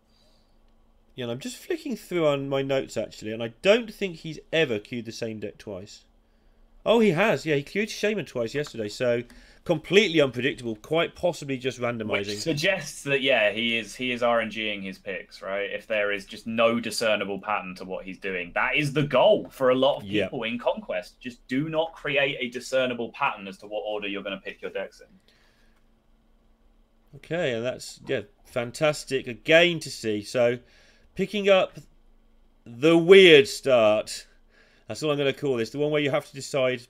Yeah, and I'm just flicking through on my notes, actually, and I don't think he's ever queued the same deck twice. Oh, he has. Yeah, he queued Shaman twice yesterday, so completely unpredictable, quite possibly just randomizing. Which suggests that, yeah, he is he is RNGing his picks, right? If there is just no discernible pattern to what he's doing. That is the goal for a lot of people yep. in Conquest. Just do not create a discernible pattern as to what order you're going to pick your decks in. Okay, and that's, yeah, fantastic again to see. So picking up the weird start. That's all I'm going to call this. The one where you have to decide,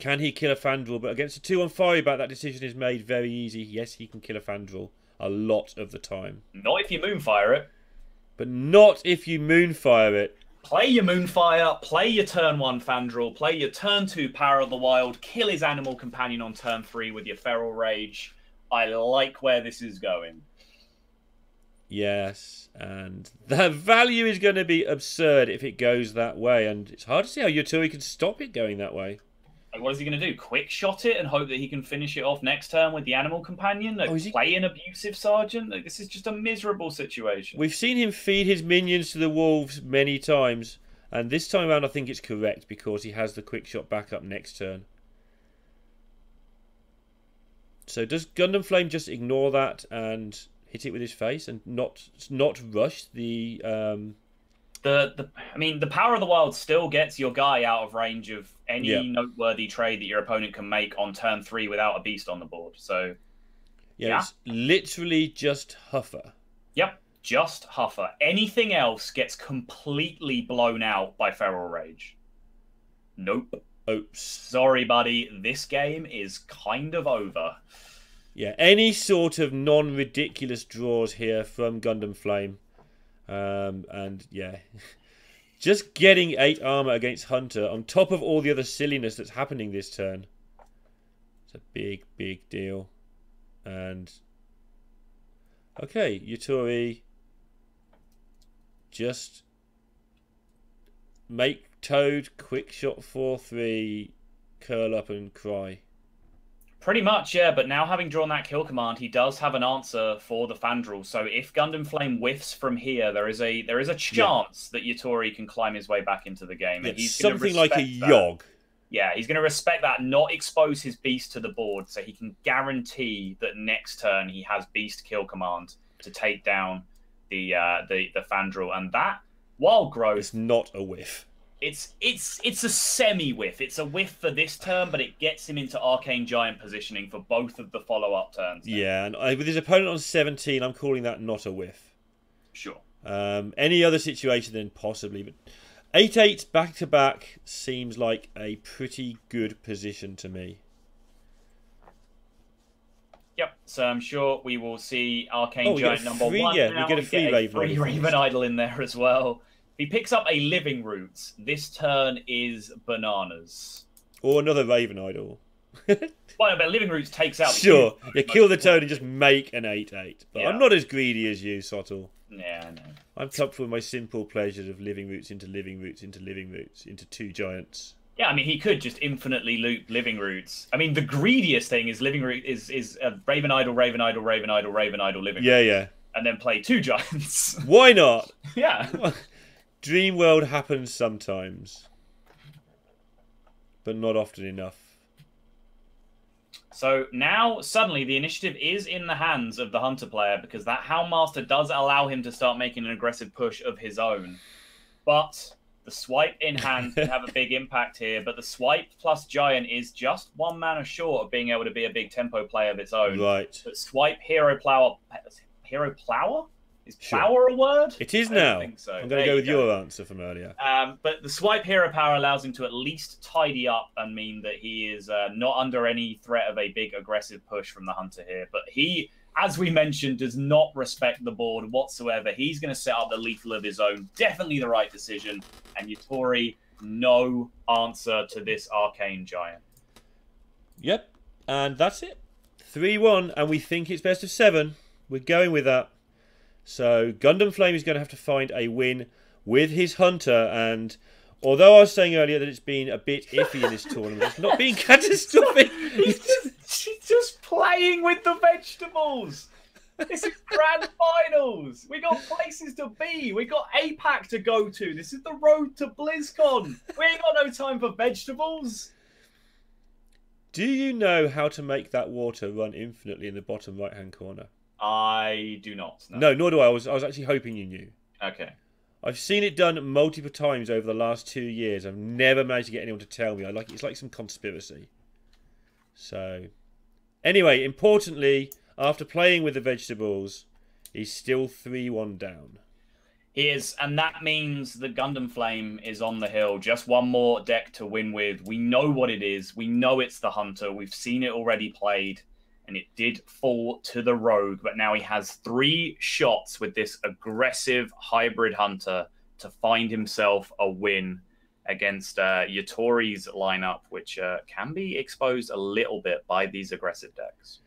can he kill a Fandral? But against a two one Fireback, that decision is made very easy. Yes, he can kill a Fandral a lot of the time. Not if you Moonfire it. But not if you Moonfire it. Play your Moonfire, play your turn one Fandral, play your turn two Power of the Wild, kill his Animal Companion on turn three with your Feral Rage. I like where this is going. Yes, and the value is going to be absurd if it goes that way, and it's hard to see how Yatori can stop it going that way. What is he going to do? Quick shot it and hope that he can finish it off next turn with the Animal Companion? Like, oh, is he... play an abusive Sergeant? Like, this is just a miserable situation. We've seen him feed his minions to the wolves many times, and this time around I think it's correct because he has the quick shot back up next turn. So does GundamFlame just ignore that and hit it with his face and not not rush the... Um... The, the, I mean, the Power of the Wild still gets your guy out of range of any yeah. noteworthy trade that your opponent can make on turn three without a beast on the board. So, yeah, yeah. It's literally just Huffer. Yep, just Huffer. Anything else gets completely blown out by Feral Rage. Nope. Oops. Sorry, buddy. This game is kind of over. Yeah, any sort of non-ridiculous draws here from GundamFlame. Um, and yeah, just getting eight armor against Hunter on top of all the other silliness that's happening this turn. It's a big, big deal. And okay, Yatori just make Toad quick shot four three, curl up and cry. Pretty much, yeah, but now having drawn that kill command, he does have an answer for the Fandral. So if GundamFlame whiffs from here, there is a there is a chance yeah. that Yatori can climb his way back into the game. Yeah, and he's something like a that. Yogg. Yeah, he's going to respect that, not expose his beast to the board, so he can guarantee that next turn he has beast kill command to take down the uh, the the Fandral. And that wild growth is not a whiff. It's it's it's a semi-whiff. It's a whiff for this turn, but it gets him into Arcane Giant positioning for both of the follow-up turns. Then. Yeah, and I, with his opponent on seventeen, I'm calling that not a whiff. Sure. Um, any other situation then possibly, but eight eight back-to-back seems like a pretty good position to me. Yep, so I'm sure we will see Arcane oh, Giant number free, one. Yeah, now. we get a free, get a free Raven Idol in there as well. He picks up a Living Roots. This turn is bananas. Or another Raven Idol. Well, no, but Living Roots takes out... Sure, you kill the Toad and just make an eight eight. But yeah. I'm not as greedy as you, Sottle. Yeah, I know. I'm comfortable with my simple pleasures of Living Roots into Living Roots into Living Roots into two Giants. Yeah, I mean, he could just infinitely loop Living Roots. I mean, the greediest thing is Living Root is, is uh, Raven Idol, Raven Idol, Raven Idol, Raven Idol, Living Roots. Yeah, yeah. And then play two Giants. Why not? Yeah. Dream world happens sometimes, but not often enough. So now, suddenly, the initiative is in the hands of the Hunter player because that Houndmaster does allow him to start making an aggressive push of his own. But the Swipe in hand can have a big impact here, but the Swipe plus Giant is just one mana short of being able to be a big tempo player of its own. Right. But Swipe, Hero Plower... Hero Plower? Is power sure. a word? It is now. I think so. I'm going to go with go. your answer from earlier. Um, but the Swipe Hero Power allows him to at least tidy up and mean that he is uh, not under any threat of a big aggressive push from the Hunter here. But he, as we mentioned, does not respect the board whatsoever. He's going to set up the lethal of his own. Definitely the right decision. And Yatori, no answer to this Arcane Giant. Yep. And that's it. three one. And we think it's best of seven. We're going with that. So GundamFlame is going to have to find a win with his Hunter. And although I was saying earlier that it's been a bit iffy in this tournament, it's not been catastrophic. He's just, he's just playing with the vegetables. This is grand finals. We got places to be. We got APAC to go to. This is the road to BlizzCon. We ain't got no time for vegetables. Do you know how to make that water run infinitely in the bottom right-hand corner? I do not. No, no nor do I. I was, I was actually hoping you knew. Okay. I've seen it done multiple times over the last two years. I've never managed to get anyone to tell me. I like it's like some conspiracy. So, anyway, importantly, after playing with the vegetables, he's still three one down. He is, and that means the GundamFlame is on the hill. Just one more deck to win with. We know what it is. We know it's the Hunter. We've seen it already played. And it did fall to the Rogue, but now he has three shots with this aggressive Hybrid Hunter to find himself a win against uh, Yatori's lineup, which uh, can be exposed a little bit by these aggressive decks.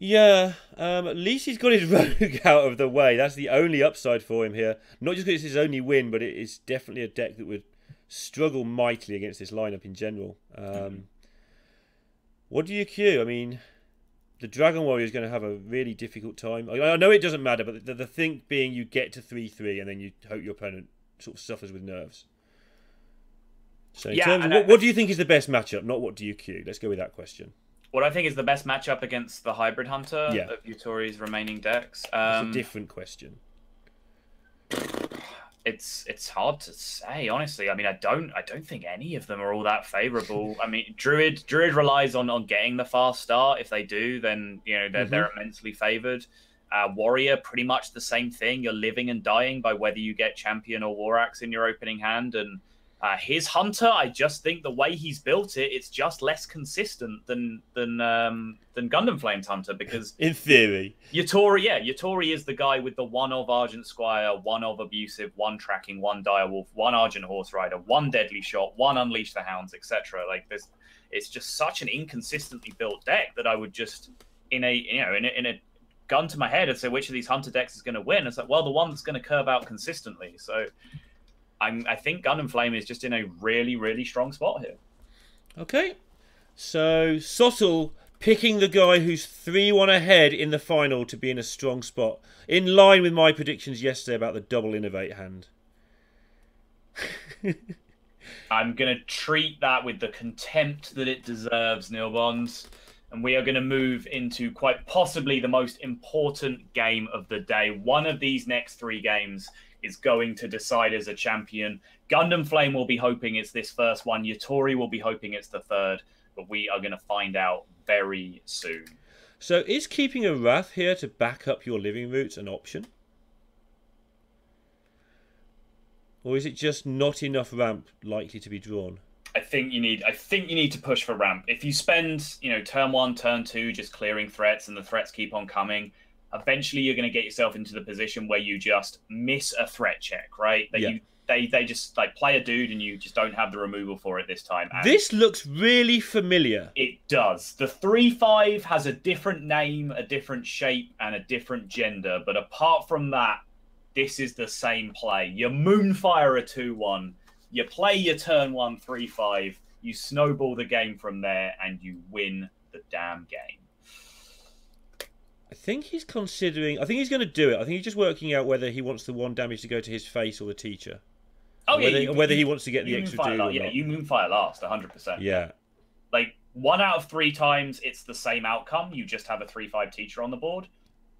Yeah, um, at least he's got his Rogue out of the way. That's the only upside for him here. Not just because it's his only win, but it is definitely a deck that would struggle mightily against this lineup in general. Um, mm-hmm. What do you queue? I mean, the Dragon Warrior is going to have a really difficult time. I know it doesn't matter, but the, the thing being you get to three three and then you hope your opponent sort of suffers with nerves. So in yeah, terms of what, I, what do you think is the best matchup? Not what do you queue? Let's go with that question. What I think is the best matchup against the Hybrid Hunter yeah. of Yatori's remaining decks. Um, That's a different question. It's it's hard to say, honestly. I mean, I don't I don't think any of them are all that favourable. I mean, Druid Druid relies on on getting the fast start. If they do, then you know they're, mm-hmm. they're immensely favoured. Uh, Warrior, pretty much the same thing. You're living and dying by whether you get Champion or War Axe in your opening hand. And uh, his Hunter, I just think the way he's built it, it's just less consistent than than um, than GundamFlame's Hunter because in theory, Yatori, yeah, Yatori is the guy with the one of Argent Squire, one of Abusive, one Tracking, one Direwolf, one Argent Horse Rider, one Deadly Shot, one Unleash the Hounds, et cetera. Like this, it's just such an inconsistently built deck that I would just in a you know in a, in a gun to my head and say which of these Hunter decks is going to win. It's like well the one that's going to curve out consistently. So. I'm, I think GundamFlame is just in a really, really strong spot here. Okay. So, Sottle picking the guy who's three one ahead in the final to be in a strong spot. In line with my predictions yesterday about the double Innovate hand. I'm going to treat that with the contempt that it deserves, Neil Bonds. And we are going to move into quite possibly the most important game of the day. One of these next three games is going to decide as a champion. GundamFlame will be hoping it's this first one. Yatori will be hoping it's the third. But we are going to find out very soon. So is keeping a Wrath here to back up your Living Roots an option? Or is it just not enough ramp likely to be drawn? I think you need I think you need to push for ramp. If you spend, you know, turn one, turn two, just clearing threats and the threats keep on coming, eventually you're going to get yourself into the position where you just miss a threat check, right? That yeah. you, they they just like play a dude and you just don't have the removal for it this time. And this looks really familiar. It does. The three five has a different name, a different shape, and a different gender. But apart from that, this is the same play. You Moonfire a two one. You play your turn one, three five. You snowball the game from there and you win the damn game. I think he's considering... I think he's going to do it. I think he's just working out whether he wants the one damage to go to his face or the teacher. Oh, yeah. Whether, you, whether you, he wants to get the extra dude last, Yeah, not. You Moonfire last, one hundred percent. Yeah. Like, one out of three times, it's the same outcome. You just have a three five teacher on the board.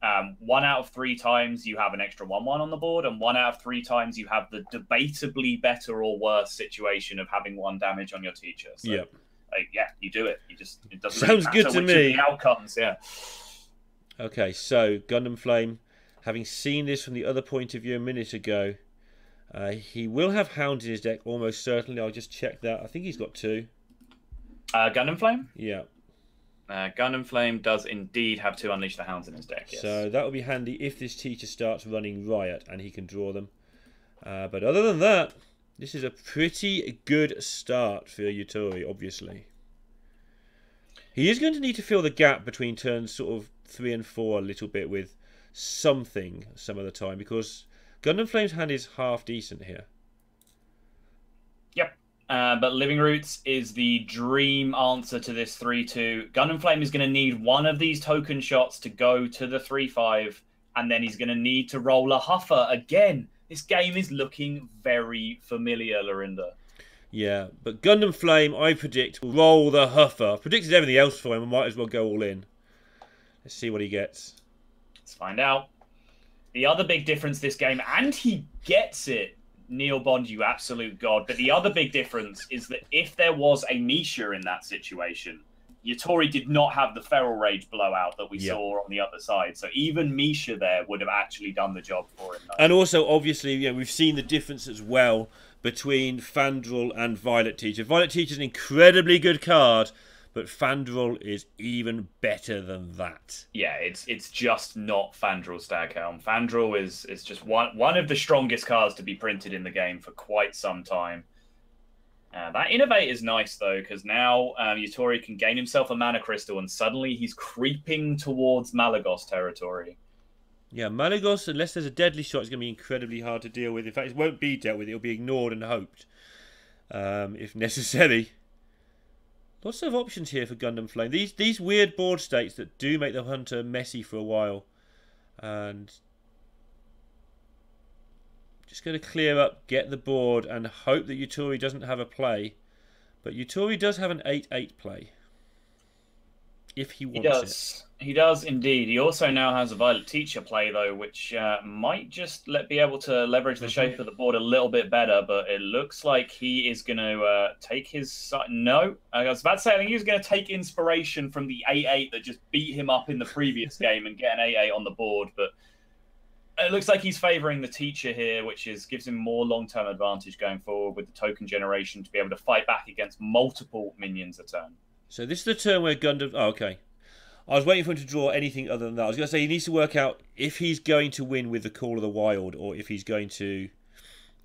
Um, one out of three times, you have an extra one one on the board. And one out of three times, you have the debatably better or worse situation of having one damage on your teacher. So, yeah. Like, yeah, you do it. You just... It doesn't Sounds really matter good to me. The outcomes, yeah. Okay, so GundamFlame, having seen this from the other point of view a minute ago, uh, he will have Hounds in his deck, almost certainly. I'll just check that. I think he's got two. Uh, GundamFlame? Yeah. Uh, GundamFlame does indeed have two Unleash the Hounds in his deck, yes. So that will be handy if this teacher starts running Riot and he can draw them. Uh, but other than that, this is a pretty good start for Yatori, obviously. He is going to need to fill the gap between turns sort of three and four a little bit with something some of the time, because GundamFlame's hand is half decent here. Yep. Uh, but Living Roots is the dream answer to this three two. GundamFlame is going to need one of these token shots to go to the three five, and then he's going to need to roll a Huffer again. This game is looking very familiar, Lorinda. Yeah, but GundamFlame, I predict, will roll the Huffer. I've predicted everything else for him. I might as well go all in. Let's see what he gets. Let's find out. The other big difference this game, and he gets it, Neil Bond, you absolute god. But the other big difference is that if there was a Nisha in that situation, Yatori did not have the Feral Rage blowout that we yeah. saw on the other side. So even Nisha there would have actually done the job for him. And also, obviously, you know, we've seen the difference as well between Fandral and Violet Teacher. Violet Teacher is an incredibly good card, but Fandral is even better than that. Yeah, it's it's just not Fandral Staghelm. Fandral is is just one one of the strongest cards to be printed in the game for quite some time. Uh, that Innovate is nice though, because now um, Yatori can gain himself a mana crystal, and suddenly he's creeping towards Malygos territory. Yeah, Malygos, unless there's a deadly shot, is going to be incredibly hard to deal with. In fact, it won't be dealt with; it'll be ignored and hoped, um, if necessary. Lots of options here for GundamFlame. These these weird board states that do make the hunter messy for a while, and just going to clear up, get the board, and hope that Yatori doesn't have a play. But Yatori does have an eight eight play, if he wants he does. it. He does indeed. He also now has a Violet Teacher play though, which uh, might just let be able to leverage the shape of the board a little bit better. But it looks like he is going to uh, take his uh, no. I was about to say I think he's going to take inspiration from the eight eight that just beat him up in the previous game and get an eight eight on the board. But it looks like he's favouring the Teacher here, which is gives him more long-term advantage going forward with the token generation to be able to fight back against multiple minions a turn. So this is the turn where Gundam... Oh, okay. I was waiting for him to draw anything other than that. I was going to say he needs to work out if he's going to win with the Call of the Wild or if he's going to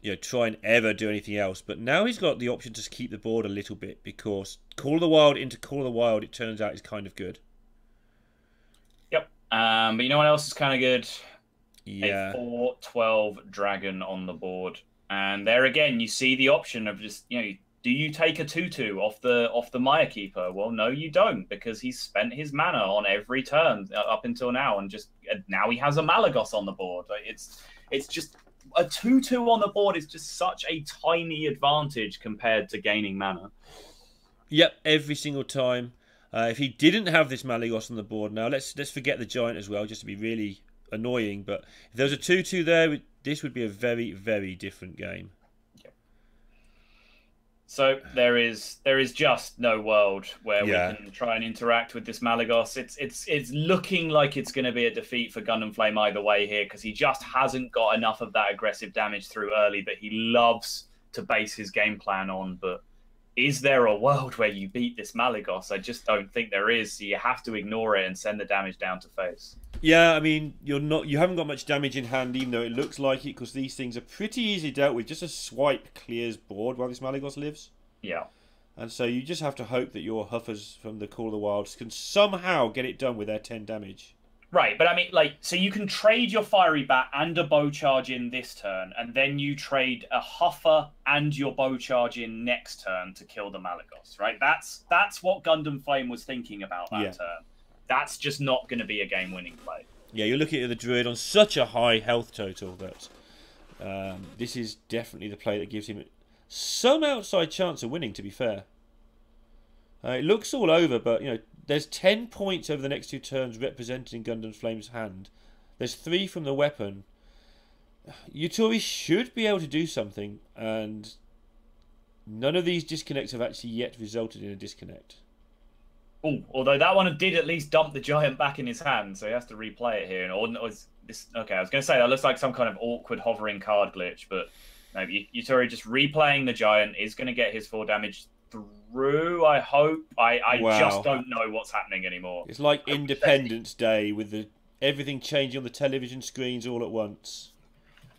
you know, try and ever do anything else. But now he's got the option to keep the board a little bit because Call of the Wild into Call of the Wild, it turns out, is kind of good. Yep. Um, but you know what else is kind of good? Yeah. A four twelve dragon on the board, and there again you see the option of just you know do you take a two two off the off the Mire Keeper? Well, no, you don't, because he's spent his mana on every turn up until now, and just and now he has a Malygos on the board. It's it's just a two two on the board is just such a tiny advantage compared to gaining mana. Yep, every single time. Uh, if he didn't have this Malygos on the board, now let's let's forget the giant as well, just to be really annoying, but if there was a two two there, this would be a very, very different game. Yep. So there is there is just no world where yeah. we can try and interact with this Malygos. It's it's it's looking like it's going to be a defeat for GundamFlame either way here, because he just hasn't got enough of that aggressive damage through early that he loves to base his game plan on. But is there a world where you beat this Malygos? I just don't think there is. So you have to ignore it and send the damage down to face. Yeah, I mean, you're not, you haven't got much damage in hand, even though it looks like it, because these things are pretty easily dealt with. Just a swipe clears board while this Malygos lives. Yeah. And so you just have to hope that your Huffers from the Call of the Wilds can somehow get it done with their ten damage. Right, but I mean, like, so you can trade your Fiery Bat and a Bow Charge in this turn, and then you trade a Huffer and your Bow Charge in next turn to kill the Malygos, right? That's that's what GundamFlame was thinking about that yeah. turn. That's just not going to be a game-winning play. Yeah, you're looking at the Druid on such a high health total that um, this is definitely the play that gives him some outside chance of winning, to be fair. Uh, it looks all over, but, you know, there's ten points over the next two turns represented in GundamFlame's hand. There's three from the weapon. Yatori should be able to do something, and none of these disconnects have actually yet resulted in a disconnect. Oh, although that one did at least dump the giant back in his hand, so he has to replay it here. And or, or this, okay, I was going to say that looks like some kind of awkward hovering card glitch, but no, Yatori just replaying the giant is going to get his four damage through, I hope. I, I wow. just don't know what's happening anymore. It's like Independence Day with the everything changing on the television screens all at once.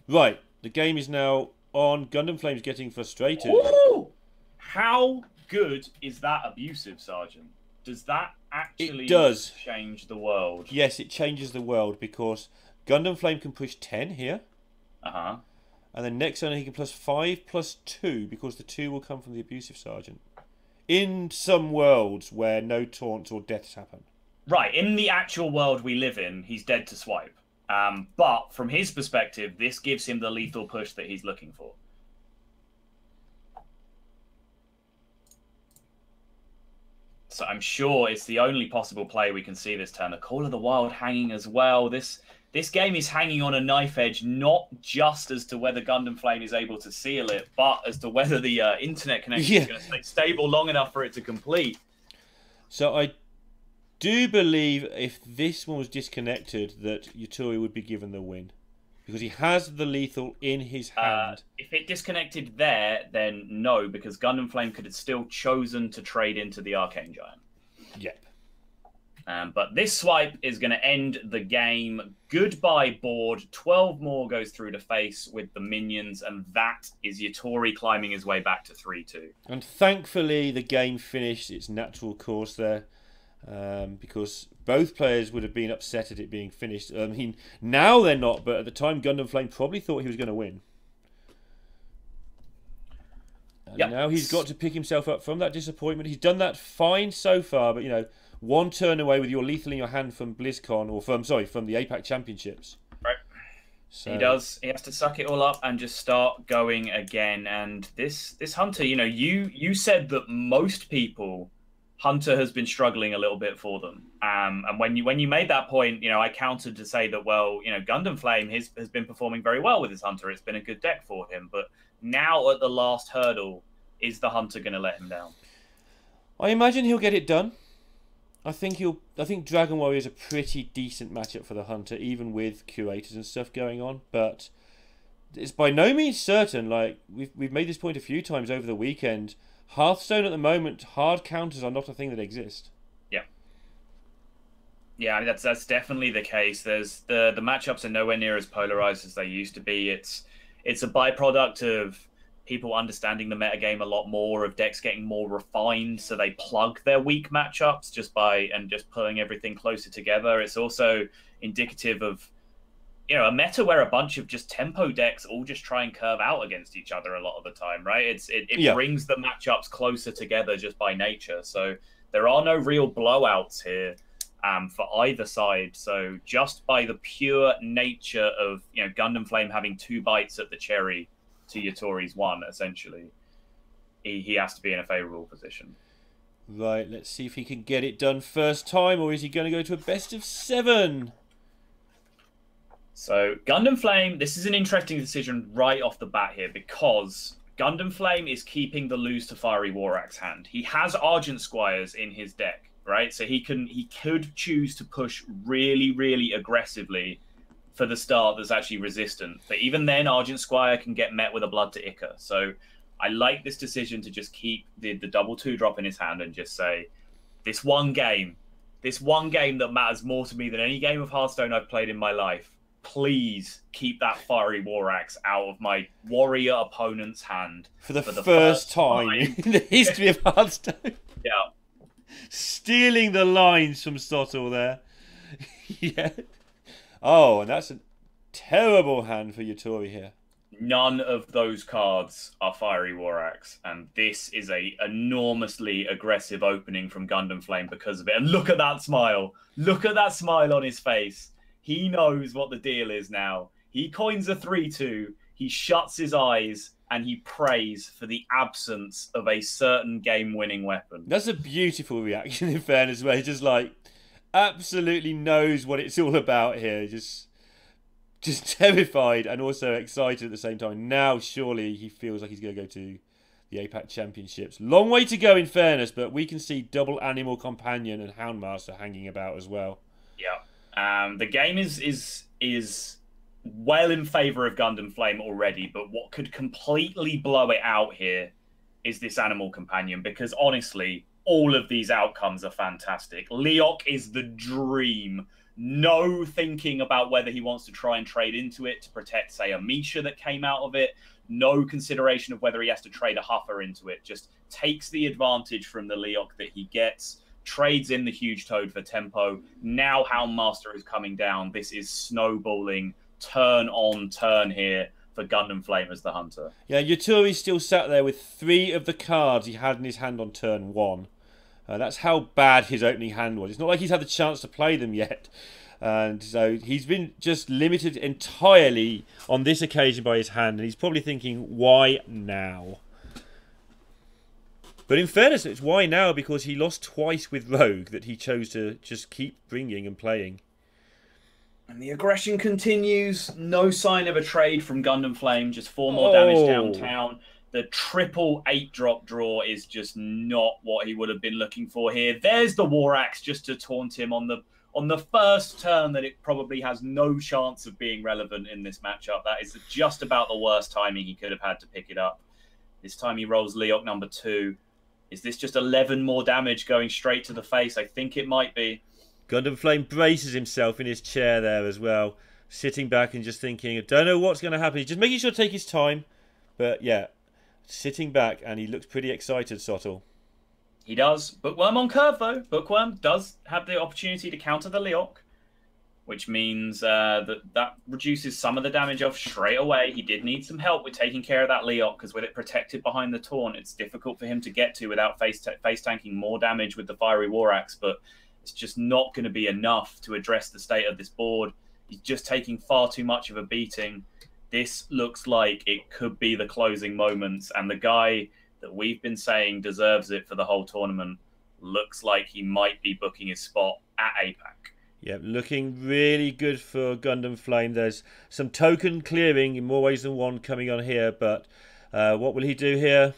Right, the game is now on. GundamFlame's getting frustrated. Ooh! How good is that abusive, Sergeant? Does that actually it does. change the world? Yes, it changes the world because GundamFlame can push ten here. Uh-huh. And then next turn he can plus five, plus two, because the two will come from the abusive sergeant. In some worlds where no taunts or deaths happen. Right, in the actual world we live in, he's dead to swipe. Um, but from his perspective, this gives him the lethal push that he's looking for. So I'm sure it's the only possible play we can see this turn. A Call of the Wild hanging as well. This... This game is hanging on a knife edge, not just as to whether GundamFlame is able to seal it, but as to whether the uh, internet connection yeah. is going to stay stable long enough for it to complete. So I do believe if this one was disconnected, that Yatori would be given the win. Because he has the lethal in his hand. Uh, if it disconnected there, then no, because GundamFlame could have still chosen to trade into the Arcane Giant. Yep. Um, but this swipe is going to end the game. Goodbye, board. twelve more goes through to face with the minions, and that is Yatori climbing his way back to three two. And thankfully, the game finished its natural course there, um, because both players would have been upset at it being finished. I mean, now they're not, but at the time, GundamFlame probably thought he was going to win. And yep. now he's got to pick himself up from that disappointment. He's done that fine so far, but, you know... One turn away with your lethal in your hand from BlizzCon, or from, sorry, from the APAC Championships. Right. So. He does. He has to suck it all up and just start going again. And this this Hunter, you know, you, you said that most people, Hunter has been struggling a little bit for them. Um, and when you when you made that point, you know, I countered to say that, well, you know, GundamFlame has, has been performing very well with his Hunter. It's been a good deck for him. But now at the last hurdle, is the Hunter going to let him down? I imagine he'll get it done. I think you'll. I think Dragon Warrior is a pretty decent matchup for the Hunter, even with curators and stuff going on. But it's by no means certain. Like we've we've made this point a few times over the weekend. Hearthstone at the moment, hard counters are not a thing that exists. Yeah. Yeah, I mean, that's that's definitely the case. There's the the matchups are nowhere near as polarized as they used to be. It's it's a byproduct of people understanding the metagame a lot more, of decks getting more refined, so they plug their weak matchups just by and just pulling everything closer together. It's also indicative of, you know, a meta where a bunch of just tempo decks all just try and curve out against each other a lot of the time, right? It's it, it yeah. brings the matchups closer together just by nature. So there are no real blowouts here um, for either side. So just by the pure nature of, you know, GundamFlame having two bites at the cherry to Yatori's one, essentially, he, he has to be in a favourable position. Right, let's see if he can get it done first time, or is he going to go to a best of seven? So, GundamFlame, this is an interesting decision right off the bat here, because GundamFlame is keeping the lose to Fiery War Axe hand. He has Argent Squires in his deck, right? So he can he could choose to push really, really aggressively for the start that's actually resistant. But even then, Argent Squire can get met with a Blood to Ica. So I like this decision to just keep the, the double two drop in his hand and just say, this one game, this one game that matters more to me than any game of Hearthstone I've played in my life, please keep that Fiery War Axe out of my warrior opponent's hand. For the, for the first, first time in the history of Hearthstone. Yeah. Stealing the lines from Sottle there. Yeah. Oh, and that's a terrible hand for Yatori here. None of those cards are Fiery War Axe, and this is a enormously aggressive opening from GundamFlame because of it. And look at that smile. Look at that smile on his face. He knows what the deal is now. He coins a three two, he shuts his eyes, and he prays for the absence of a certain game-winning weapon. That's a beautiful reaction, in fairness, where he's just like... absolutely knows what it's all about here. Just just terrified and also excited at the same time. Now, surely, he feels like he's going to go to the APAC Championships. Long way to go, in fairness, but we can see double Animal Companion and Houndmaster hanging about as well. Yeah. Um, the game is is is well in favour of GundamFlame already, but what could completely blow it out here is this Animal Companion, because honestly, all of these outcomes are fantastic. Leok is the dream. No thinking about whether he wants to try and trade into it to protect, say, a Misha that came out of it. No consideration of whether he has to trade a Huffer into it. Just takes the advantage from the Leok that he gets, trades in the Huge Toad for tempo. Now Houndmaster is coming down. This is snowballing turn on turn here for GundamFlame as the Hunter. Yeah, Yatori still sat there with three of the cards he had in his hand on turn one. Uh, that's how bad his opening hand was. It's not like he's had the chance to play them yet. And so he's been just limited entirely on this occasion by his hand. And he's probably thinking, why now? But in fairness, it's why now because he lost twice with Rogue that he chose to just keep bringing and playing. And the aggression continues. No sign of a trade from GundamFlame. Just four more oh. damage downtown. The triple eight drop draw is just not what he would have been looking for here. There's the War Axe just to taunt him on the on the first turn that it probably has no chance of being relevant in this matchup. That is just about the worst timing he could have had to pick it up. This time he rolls Leok number two. Is this just eleven more damage going straight to the face? I think it might be. GundamFlame braces himself in his chair there as well, sitting back and just thinking, I don't know what's going to happen. He's just making sure to take his time. But yeah, sitting back, and he looks pretty excited, Sottle. He does. Bookworm on curve, though. Bookworm does have the opportunity to counter the Leok, which means uh, that that reduces some of the damage off straight away. He did need some help with taking care of that Leok, because with it protected behind the taunt, it's difficult for him to get to without face, ta face tanking more damage with the Fiery War Axe, but it's just not going to be enough to address the state of this board. He's just taking far too much of a beating. This looks like it could be the closing moments, and the guy that we've been saying deserves it for the whole tournament looks like he might be booking his spot at APAC. Yeah, looking really good for GundamFlame. There's some token clearing in more ways than one coming on here, but uh, what will he do here?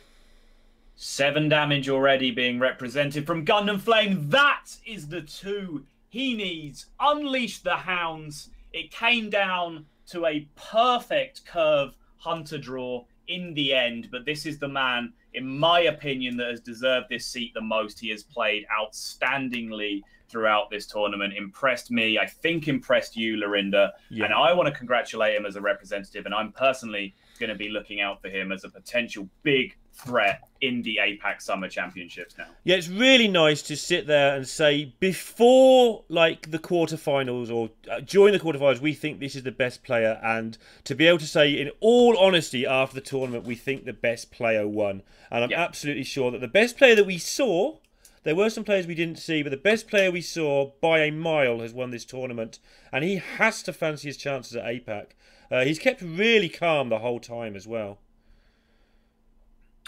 Seven damage already being represented from GundamFlame. That is the two he needs. Unleash the Hounds. It came down to a perfect curve hunter draw in the end, but this is the man, in my opinion, that has deserved this seat the most. He has played outstandingly throughout this tournament, impressed me, I think impressed you, Lorinda, yeah. And I want to congratulate him as a representative, and I'm personally going to be looking out for him as a potential big threat in the APAC Summer Championships now. Yeah, it's really nice to sit there and say before like the quarterfinals or during the quarterfinals, we think this is the best player, and to be able to say in all honesty after the tournament, we think the best player won. And I'm yeah. absolutely sure that the best player that we saw, there were some players we didn't see, but the best player we saw by a mile has won this tournament, and he has to fancy his chances at APAC. Uh, he's kept really calm the whole time as well.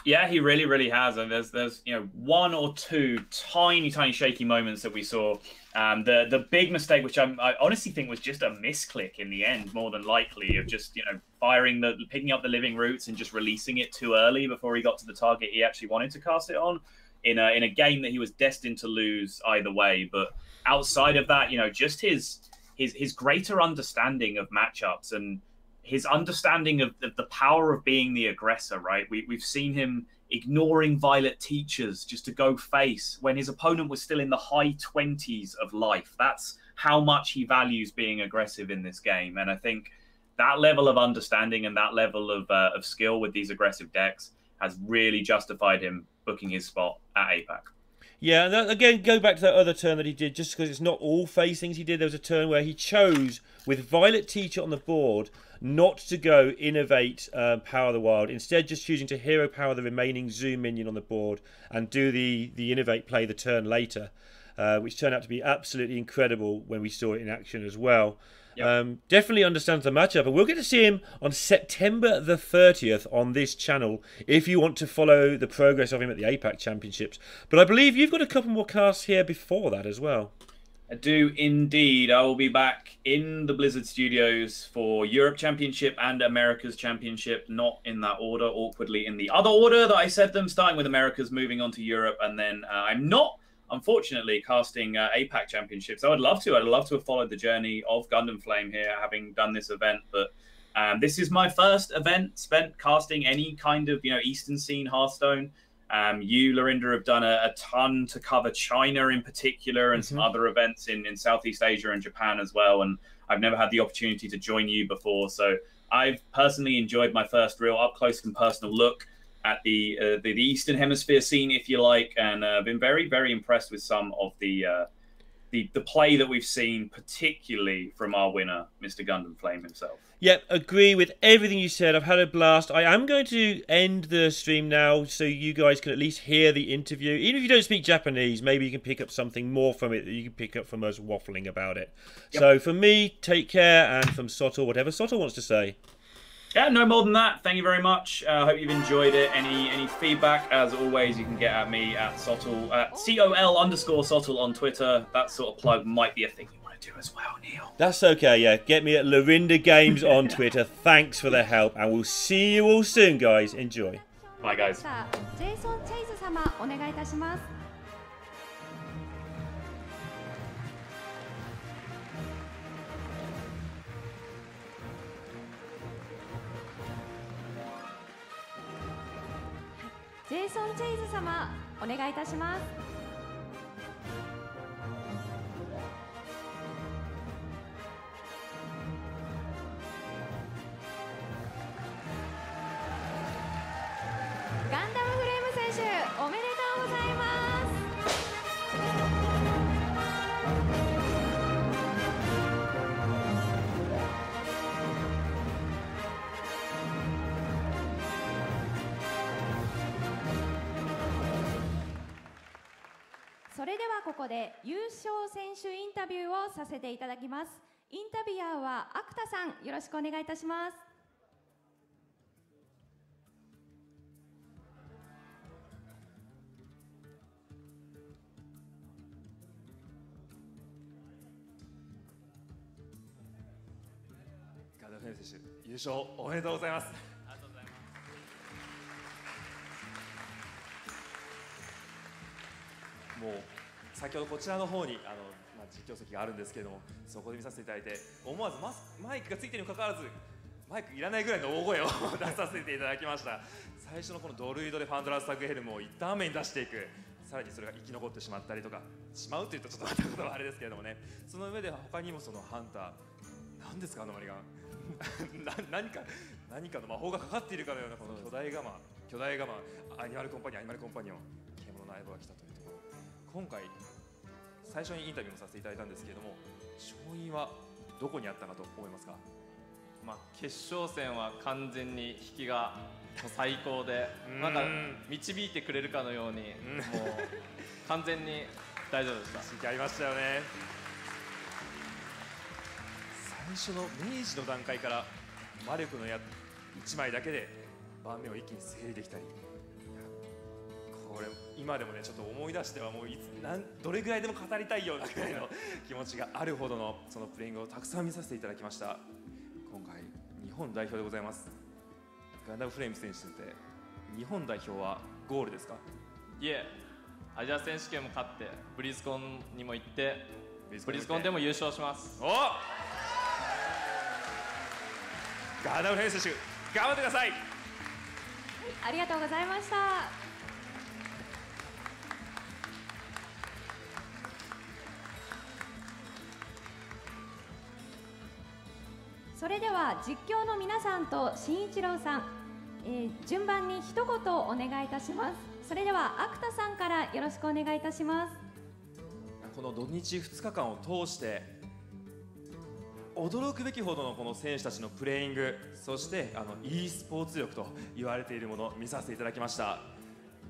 Yeah, he really, really has. And there's, there's, you know, one or two tiny, tiny shaky moments that we saw. Um, the the big mistake, which I'm, I honestly think was just a misclick in the end, more than likely, of just, you know, firing the, picking up the Living Roots and just releasing it too early before he got to the target he actually wanted to cast it on, in a in a game that he was destined to lose either way. But outside of that, you know, just his his his greater understanding of matchups and his understanding of the power of being the aggressor, right? We, we've seen him ignoring Violet Teachers just to go face when his opponent was still in the high twenties of life. That's how much he values being aggressive in this game. And I think that level of understanding and that level of, uh, of skill with these aggressive decks has really justified him booking his spot at APAC. Yeah, and that, again, go back to that other turn that he did, just because it's not all face things he did. There was a turn where he chose, with Violet Teacher on the board, not to go Innovate uh, Power of the Wild. Instead, just choosing to Hero Power the remaining Zoo minion on the board and do the, the Innovate play the turn later, uh, which turned out to be absolutely incredible when we saw it in action as well. Yep. Um, definitely understands the matchup, and we'll get to see him on September the thirtieth on this channel if you want to follow the progress of him at the APAC Championships. But I believe you've got a couple more casts here before that as well. I do indeed. I will be back in the Blizzard Studios for Europe Championship and America's Championship, not in that order, awkwardly in the other order that I said them, starting with America's, moving on to Europe, and then uh, I'm not unfortunately casting uh, APAC Championships. I would love to. I'd love to have followed the journey of GundamFlame here, having done this event. But um, this is my first event spent casting any kind of, you know, Eastern scene Hearthstone. Um, you, Lorinda, have done a, a ton to cover China in particular, and mm-hmm. some other events in, in Southeast Asia and Japan as well. And I've never had the opportunity to join you before. So I've personally enjoyed my first real up-close and personal look at the, uh, the, the Eastern Hemisphere scene, if you like, and I've uh, been very, very impressed with some of the... Uh, The, the play that we've seen, particularly from our winner, Mister GundamFlame himself. Yep, agree with everything you said. I've had a blast. I am going to end the stream now so you guys can at least hear the interview. Even if you don't speak Japanese, maybe you can pick up something more from it that you can pick up from us waffling about it. Yep. So for me, take care, and from Sotol, whatever Sotol wants to say. Yeah, no more than that. Thank you very much. I uh, hope you've enjoyed it. Any any feedback, as always, you can get at me at Sotol, at C O L underscore Sotol on Twitter. That sort of plug might be a thing you want to do as well, Neil. That's okay, yeah. Get me at Lorinda Games on Twitter. Thanks for the help, and we'll see you all soon, guys. Enjoy. Bye, guys. Jason Chase 様、お願いいたします。 それではここで優勝選手インタビューをさせていただきます。インタビュアーはアクタさん、よろしくお願いいたします。ガンダムフレーム選手、優勝おめでとうございます。 もう先ほどこちらの方にあの、まあ、実況席があるんですけれども、そこで見させていただいて、思わずマスマイクがついているにもかかわらずマイクいらないぐらいの大声を出させていただきました。最初のこのドルイドでファンドラスタグヘルムを一旦目に出していく、さらにそれが生き残ってしまったりとかしまうというとちょっとまたことはあれですけれどもね、その上で他にもそのハンター何ですかあのマリガン何か何かの魔法がかかっているかのようなこの巨大ガマ巨大ガマアニマルコンパニオンアニマルコンパニオン獣の相棒が来たという。 今回最初にインタビューもさせていただいたんですけれども、勝因はどこにあったかと思いますか？まあ決勝戦は完全に引きが最高でなんか導いてくれるかのようにもう完全に大丈夫でした。引きありましたよね。最初の明治の段階から魔力のやいちまいだけで盤面を一気に整理できたり。 これ今でもねちょっと思い出してはもういつなんどれぐらいでも語りたいようなくらいの気持ちがあるほどのそのプレイングをたくさん見させていただきました。今回日本代表でございます。ガンダムフレーム選手って日本代表はゴールですか？いえ、アジア選手権も勝ってブリズコンにも行ってブリズコンでも優勝します。おガンダムフレーム選手頑張ってください。ありがとうございました。 それでは実況の皆さんと新一郎さん、えー、順番に一言お願いいたします。それではアクタさんからよろしくお願いいたします。この土日ふつかかんを通して驚くべきほどのこの選手たちのプレイング、そしてあの e スポーツ力と言われているものを見させていただきました。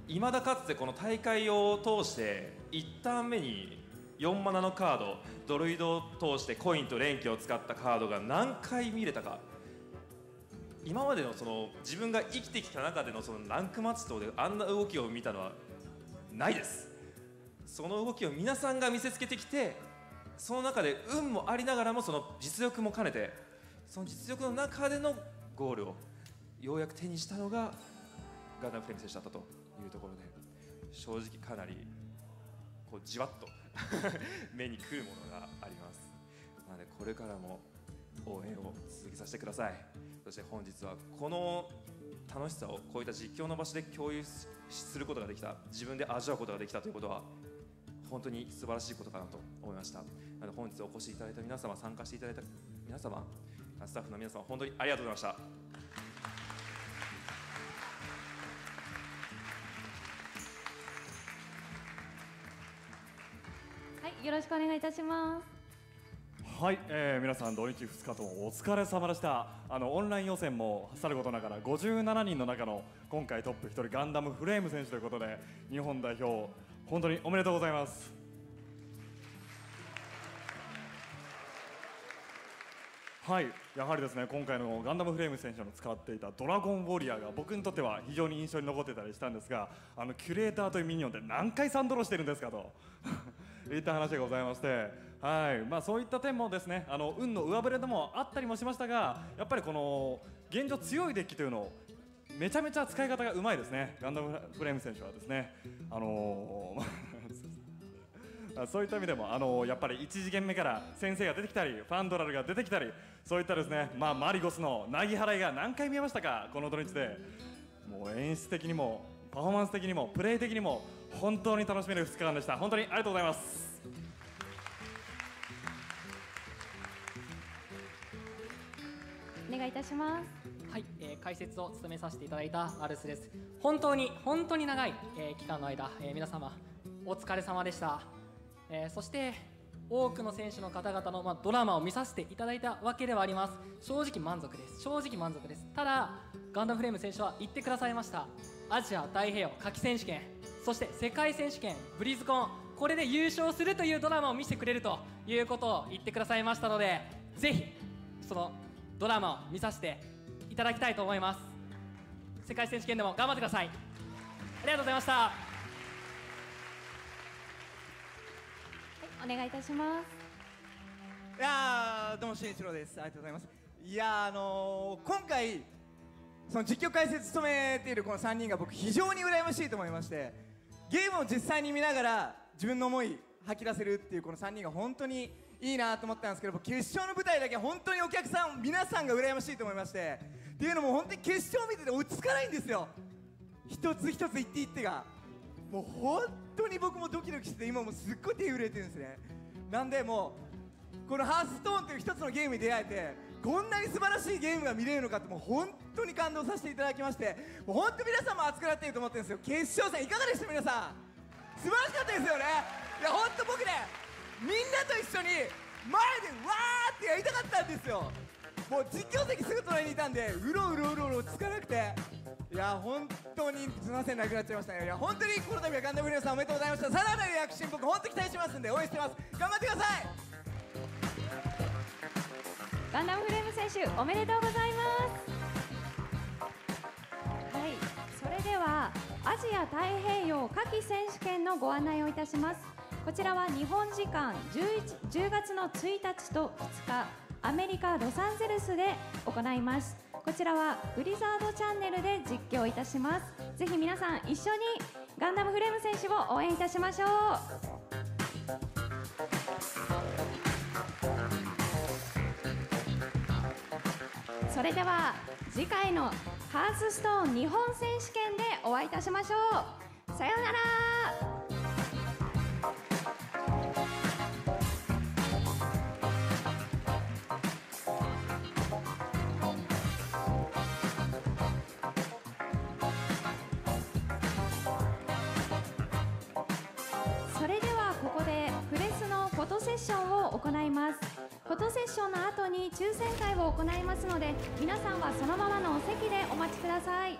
いまだかつてこの大会を通していちターン目に よんマナのカード、ドルイドを通してコインと連携を使ったカードが何回見れたか、今までのその自分が生きてきた中でのそのランクマッチ等であんな動きを見たのはないです。その動きを皆さんが見せつけてきて、その中で運もありながらもその実力も兼ねて、その実力の中でのゴールをようやく手にしたのがガンダムフレーム選手だったというところで、正直かなりこうじわっと 目にくるものがあります。なのでこれからも応援を続けさせてください。そして本日はこの楽しさをこういった実況の場所で共有することができた、自分で味わうことができたということは本当に素晴らしいことかなと思いました。なので本日お越しいただいた皆様、参加していただいた皆様、スタッフの皆様、本当にありがとうございました。よろしくお願いいたします。はい、えー、皆さん土日ふつかともお疲れ様でした。あのオンライン予選もさることながらごじゅうななにんの中の今回トップひとりガンダムフレーム選手ということで、日本代表本当におめでとうございます。はい、やはりですね、今回のガンダムフレーム選手の使っていたドラゴンウォリアーが僕にとっては非常に印象に残ってたりしたんですが、あのキュレーターというミニオンで何回サンドローしてるんですかといった話でございまして、はい、まあ、そういった点もですね、あの運の上振れでもあったりもしましたが、やっぱりこの現状強いデッキというのをめちゃめちゃ使い方がうまいですね、ガンダムフレーム選手はですね。あのーそういった意味でも、あのー、やっぱりいち次元目から先生が出てきたり、ファンドラルが出てきたり、そういったですね、まあ、マリゴスのなぎ払いが何回見えましたか、この土日で。もう演出的にもパフォーマンス的にもプレー的にも本当に楽しめるふつかかんでした。本当にありがとうございます。お願いいたします。はい、えー、解説を務めさせていただいたアルスです。本当に本当に長い、えー、期間の間、えー、皆様お疲れ様でした。えー、そして多くの選手の方々の、まあ、ドラマを見させていただいたわけではあります。正直満足です。正直満足です。ただガンダムフレーム選手は言ってくださいました。アジア太平洋夏季選手権、そして世界選手権ブリズコン、これで優勝するというドラマを見せてくれるということを言ってくださいましたので、ぜひそのドラマを見させていただきたいと思います。世界選手権でも頑張ってください。ありがとうございました。お願いいたします。いやー、どうも新一郎です。ありがとうございます。いやー、あのー、今回その実況解説務めているこのさんにんが僕非常に羨ましいと思いまして、ゲームを実際に見ながら自分の思い吐き出せるっていうこのさんにんが本当にいいなと思ったんですけど、決勝の舞台だけは本当にお客さん皆さんが羨ましいと思いまして、っていうのも本当に決勝見てて落ち着かないんですよ。一つ一つ一手一手がもう本当に僕もドキドキして、今もうすっごい手震えてるんですね。なんでもうこのハースストーンという一つのゲームに出会えて、こんなに素晴らしいゲームが見れるのかって、もう本当に感動させていただきまして、もう本当皆さんも熱くなっていると思ってるんですよ。決勝戦いかがでした皆さん、素晴らしかったですよね。いや本当僕ね、みんなと一緒に前でわーってやりたかったんですよ。もう実況席すぐ隣にいたんで、うろうろうろうろ落ち着かなくて、いや本当にすみません、なくなっちゃいましたね。いや本当にこの度はガンダムフレームさんおめでとうございました。さらなる躍進僕本当期待してますんで、応援してます。頑張ってください。ガンダムフレーム選手おめでとうございます。はい、それではアジア太平洋夏季選手権のご案内をいたします。こちらは日本時間じゅうがつのついたちとふつか。アメリカ・ロサンゼルスで行います。こちらはブリザードチャンネルで実況いたします。ぜひ皆さん一緒にガンダムフレーム選手を応援いたしましょう。それでは次回のハースストーン日本選手権でお会いいたしましょう。さようなら。フォトセッションの後に抽選会を行いますので、皆さんはそのままのお席でお待ちください。